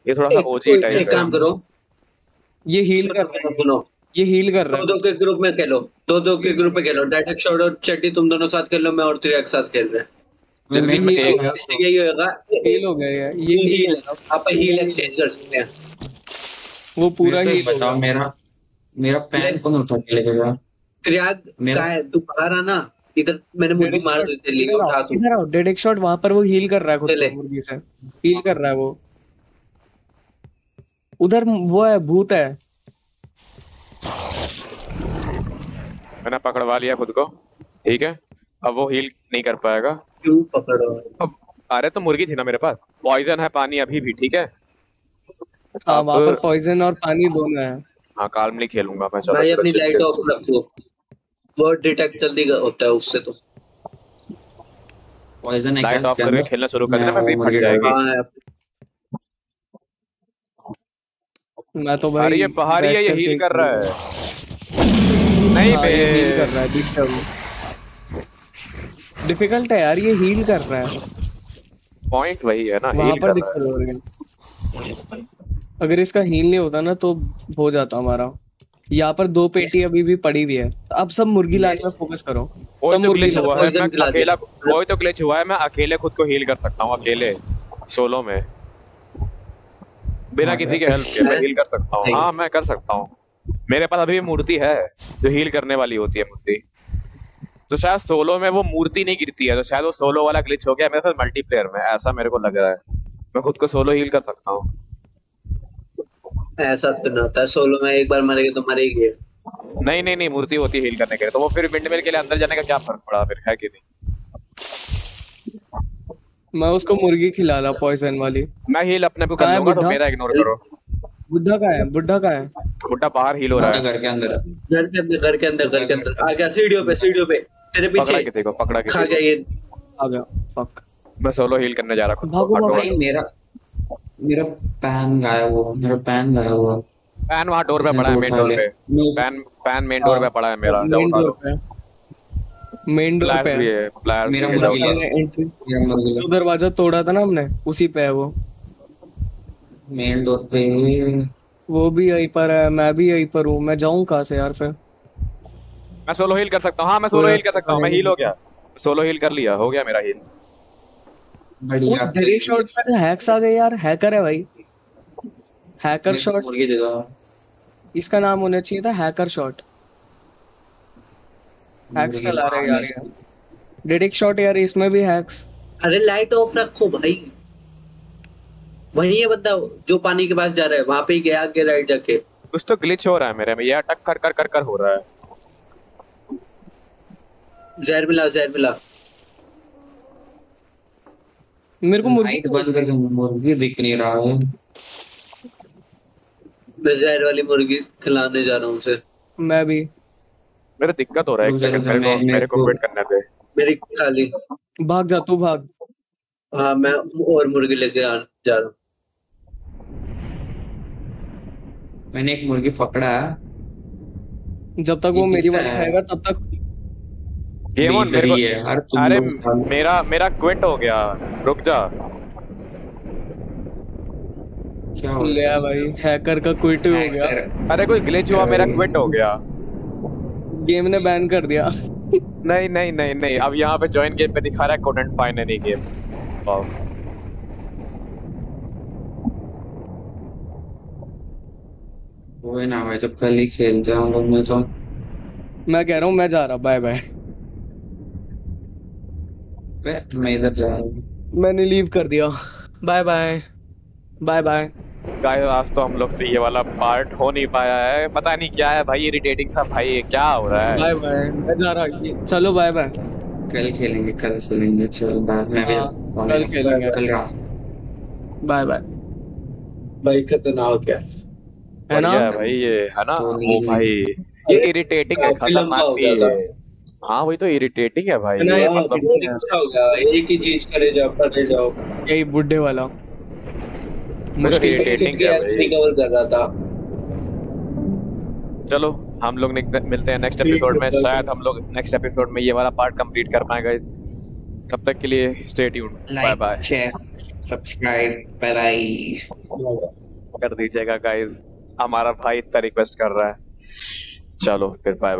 ये थोड़ा सा ओजी टाइप है। एक काम करो, ये हील कर रहा है, सुनो ये हील कर रहा है। दो दो के ग्रुप में खेलो, दो दो के ग्रुप में खेलो। डेड एक्स शॉट और चड्डी तुम दोनों साथ खेल लो, मैं और तेरे एक साथ खेल रहे हैं। यही होगा, हील हो गया, ये हील है। आप हील एक्सचेंज कर सकते हैं। वो पूरा ही बताओ। मेरा मेरा पैन कौन उठा के ले गया? क्रियाग मेरा है, तू बाहर आना इधर, मैंने मुर्गी मार दी थी, ले उठा तू इधर आओ। डेड एक्स शॉट वहां पर वो हील कर रहा है खुद को, मुर्गी से हील कर रहा है वो। उधर वो है, भूत है। मैंने पकड़वा लिया खुद को, ठीक है। अब वो हील नहीं कर पाएगा। क्यों पकड़वा? अब अरे तो मुर्गी थी ना मेरे पास, पॉइजन है पानी अभी भी, ठीक है। हाँ वहाँ पर पॉइजन और पानी दोनों है। हाँ कालमली खेलूंगा मैं। चलो भाई अपनी लाइट ऑफ रखो, वर्ड डिटेक्ट जल्दी होता है उससे। तो पॉइजन है, लाइट ऑफ करके खेलना शुरू कर देना, मैं फट जाएगी। मैं तो भाई, अरे ये बाहर ही है, ये हील कर रहा है। नहीं बे हील कर रहा है, डिफिकल्ट है यार, ये हील कर रहा है। पॉइंट वही है ना, हील कर रहा है। अगर इसका हील नहीं होता ना तो हो जाता हमारा। यहाँ पर दो पेटी अभी भी पड़ी हुई है। अब सब मुर्गी लाने में फोकस करो। सब तो मुर्गी हुआ है, मैं अकेला कोई तो ग्लिच हुआ है, मैं अकेले खुद को हील कर सकता हूँ, अकेले सोलो में बिना किसी के हेल्प के मैं हील कर सकता हूँ। हाँ मैं कर सकता हूँ, मेरे पास अभी भी मूर्ति है जो हील करने वाली होती है मूर्ति। तो शायद सोलो में वो मूर्ति नहीं गिरती है, तो शायद वो सोलो वाला ग्लिच हो गया मेरे साथ मल्टीप्लेयर में, ऐसा मेरे को लग रहा है। मैं खुद को सोलो हील कर सकता हूँ, ऐसा करना होता है सोलो में। एक बार मर गए तो मर ही गए। नहीं नहीं नहीं, मूर्ति होती है हील करने के लिए, तो वो फिर विंडमिल के लिए अंदर जाने का क्या फर्क पड़ा फिर, है कि नहीं? मैं उसको मुर्गी खिला ला पॉइजन वाली, मैं हील अपने को कर लूंगा, तो मेरा इग्नोर करो। बुड्ढा का है, बुड्ढा का है, बुड्ढा बाहर हील हो रहा है। घर के अंदर, घर के अंदर, घर के अंदर, घर के अंदर आ गया। सीढ़ियों पे, सीढ़ियों पे तेरे पीछे किसी को पकड़ा, किसी को आ गया, ये आ गया। फक मैं सोलो हील करने जा रहा हूं। भागो भाई, मेरा मेरा पैन गाया हुआ, मेरा पैन गाया हुआ। पैन वहां डोर पे पड़ा है, मेन डोर पे। पैन पैन मेन डोर पे पड़ा है मेरा, जाओ उठा लो। मेन डोर पे है मेरा, मुर्गी एंट्री। जो दरवाजा तोड़ा था ना हमने, उसी पे है वो, मेन डोर पे। वो भी यहीं पर है, मैं भी यहीं पर हूं। मैं जाऊं कहां से यार फिर? मैं सोलो हील कर सकता हूं। हां मैं सोलो हील कर सकता हूं, मैं हील हो गया, सोलो हील कर लिया, हो गया मेरा हील। डेड एक्स शॉट पे तो हैक्स आ गए यार, हैकर है भाई, हैकर शॉट इसका नाम होना चाहिए था, हैकर शॉट। हैक्स चला रहा है यार, डेड एक्स शॉट यार, इसमें भी हैक्स। अरे लाइट ऑफ रखो भाई, वही है बंदा जो पानी के पास जा रहा है, वहां पे ही गया आगे राइट जाके। कुछ तो ग्लिच हो रहा है मेरे में, ये अटक कर कर कर कर हो रहा है। जहर मिला, जहर मिला मेरे को। मुर्गी बंद करके, मुर्गी दिख नहीं रहा है। मैं जहर वाली मुर्गी खिलाने जा रहा हूँ उसे। मैं भी, मेरा दिक्कत हो रहा है एक सेकंड, मेरे को मेरे को वेट करना है। मेरी खाली भाग जा तू, भाग। हाँ मैं और मुर्गी लेके आ जा रहा हूँ। मैंने एक मुर्गी पकड़ा, जब तक वो मेरी वाली खाएगा तब तक गेम ऑन। मेरे को अरे मेरा मेरा क्विट हो गया, रुक जा। क्या हो गया भाई, हैकर का क्विट हो गया। अरे कोई ग्लिच हुआ, मेरा क्विट हो गया, गेम ने बैन कर दिया। नहीं नहीं नहीं नहीं, अब यहाँ पे ज्वाइन गेम पे दिखा रहा है couldn't find any game. Wow वो ना, मैं जब कल ही खेल जाऊंगा मैं तो। मैं कह रहा हूँ मैं जा रहा, बाय बाय। मैं इधर जा रहा हूं। मैंने लीव कर दिया, bye bye bye bye. Guys आज तो हम लोग से ये वाला पार्ट हो नहीं पाया है, पता नहीं क्या है भाई, इरिटेटिंग सा भाई ये क्या हो रहा है। बाय बाय, मैं जा रहा हूं, चलो बाय बाय। कल खेलेंगे, कल खेलेंगे, चलो बाद में कल खेलेंगे, कल रात। बाय बाय भाई, खतरनाक हो गया है ना भाई ये, है ना वो भाई ये इरिटेटिंग है, खतरनाक भी है। हाँ वही तो, इरिटेटिंग है भाई ना, मतलब एक ही चीज करे जाओ करे जाओ, यही बुड्ढे वाला मुश्किल इरिटेटिंग है भाई। रिकवर कर रहा था। चलो हम लोग मिलते हैं नेक्स्ट एपिसोड में, शायद हम लोग नेक्स्ट एपिसोड में ये वाला पार्ट कंप्लीट कर पाएंगे। गाइस तब तक के लिए stay tuned, bye bye, share subscribe पर कर दीजिएगा गाइस, हमारा भाई इतना रिक्वेस्ट कर रहा है। चलो फिर बाय।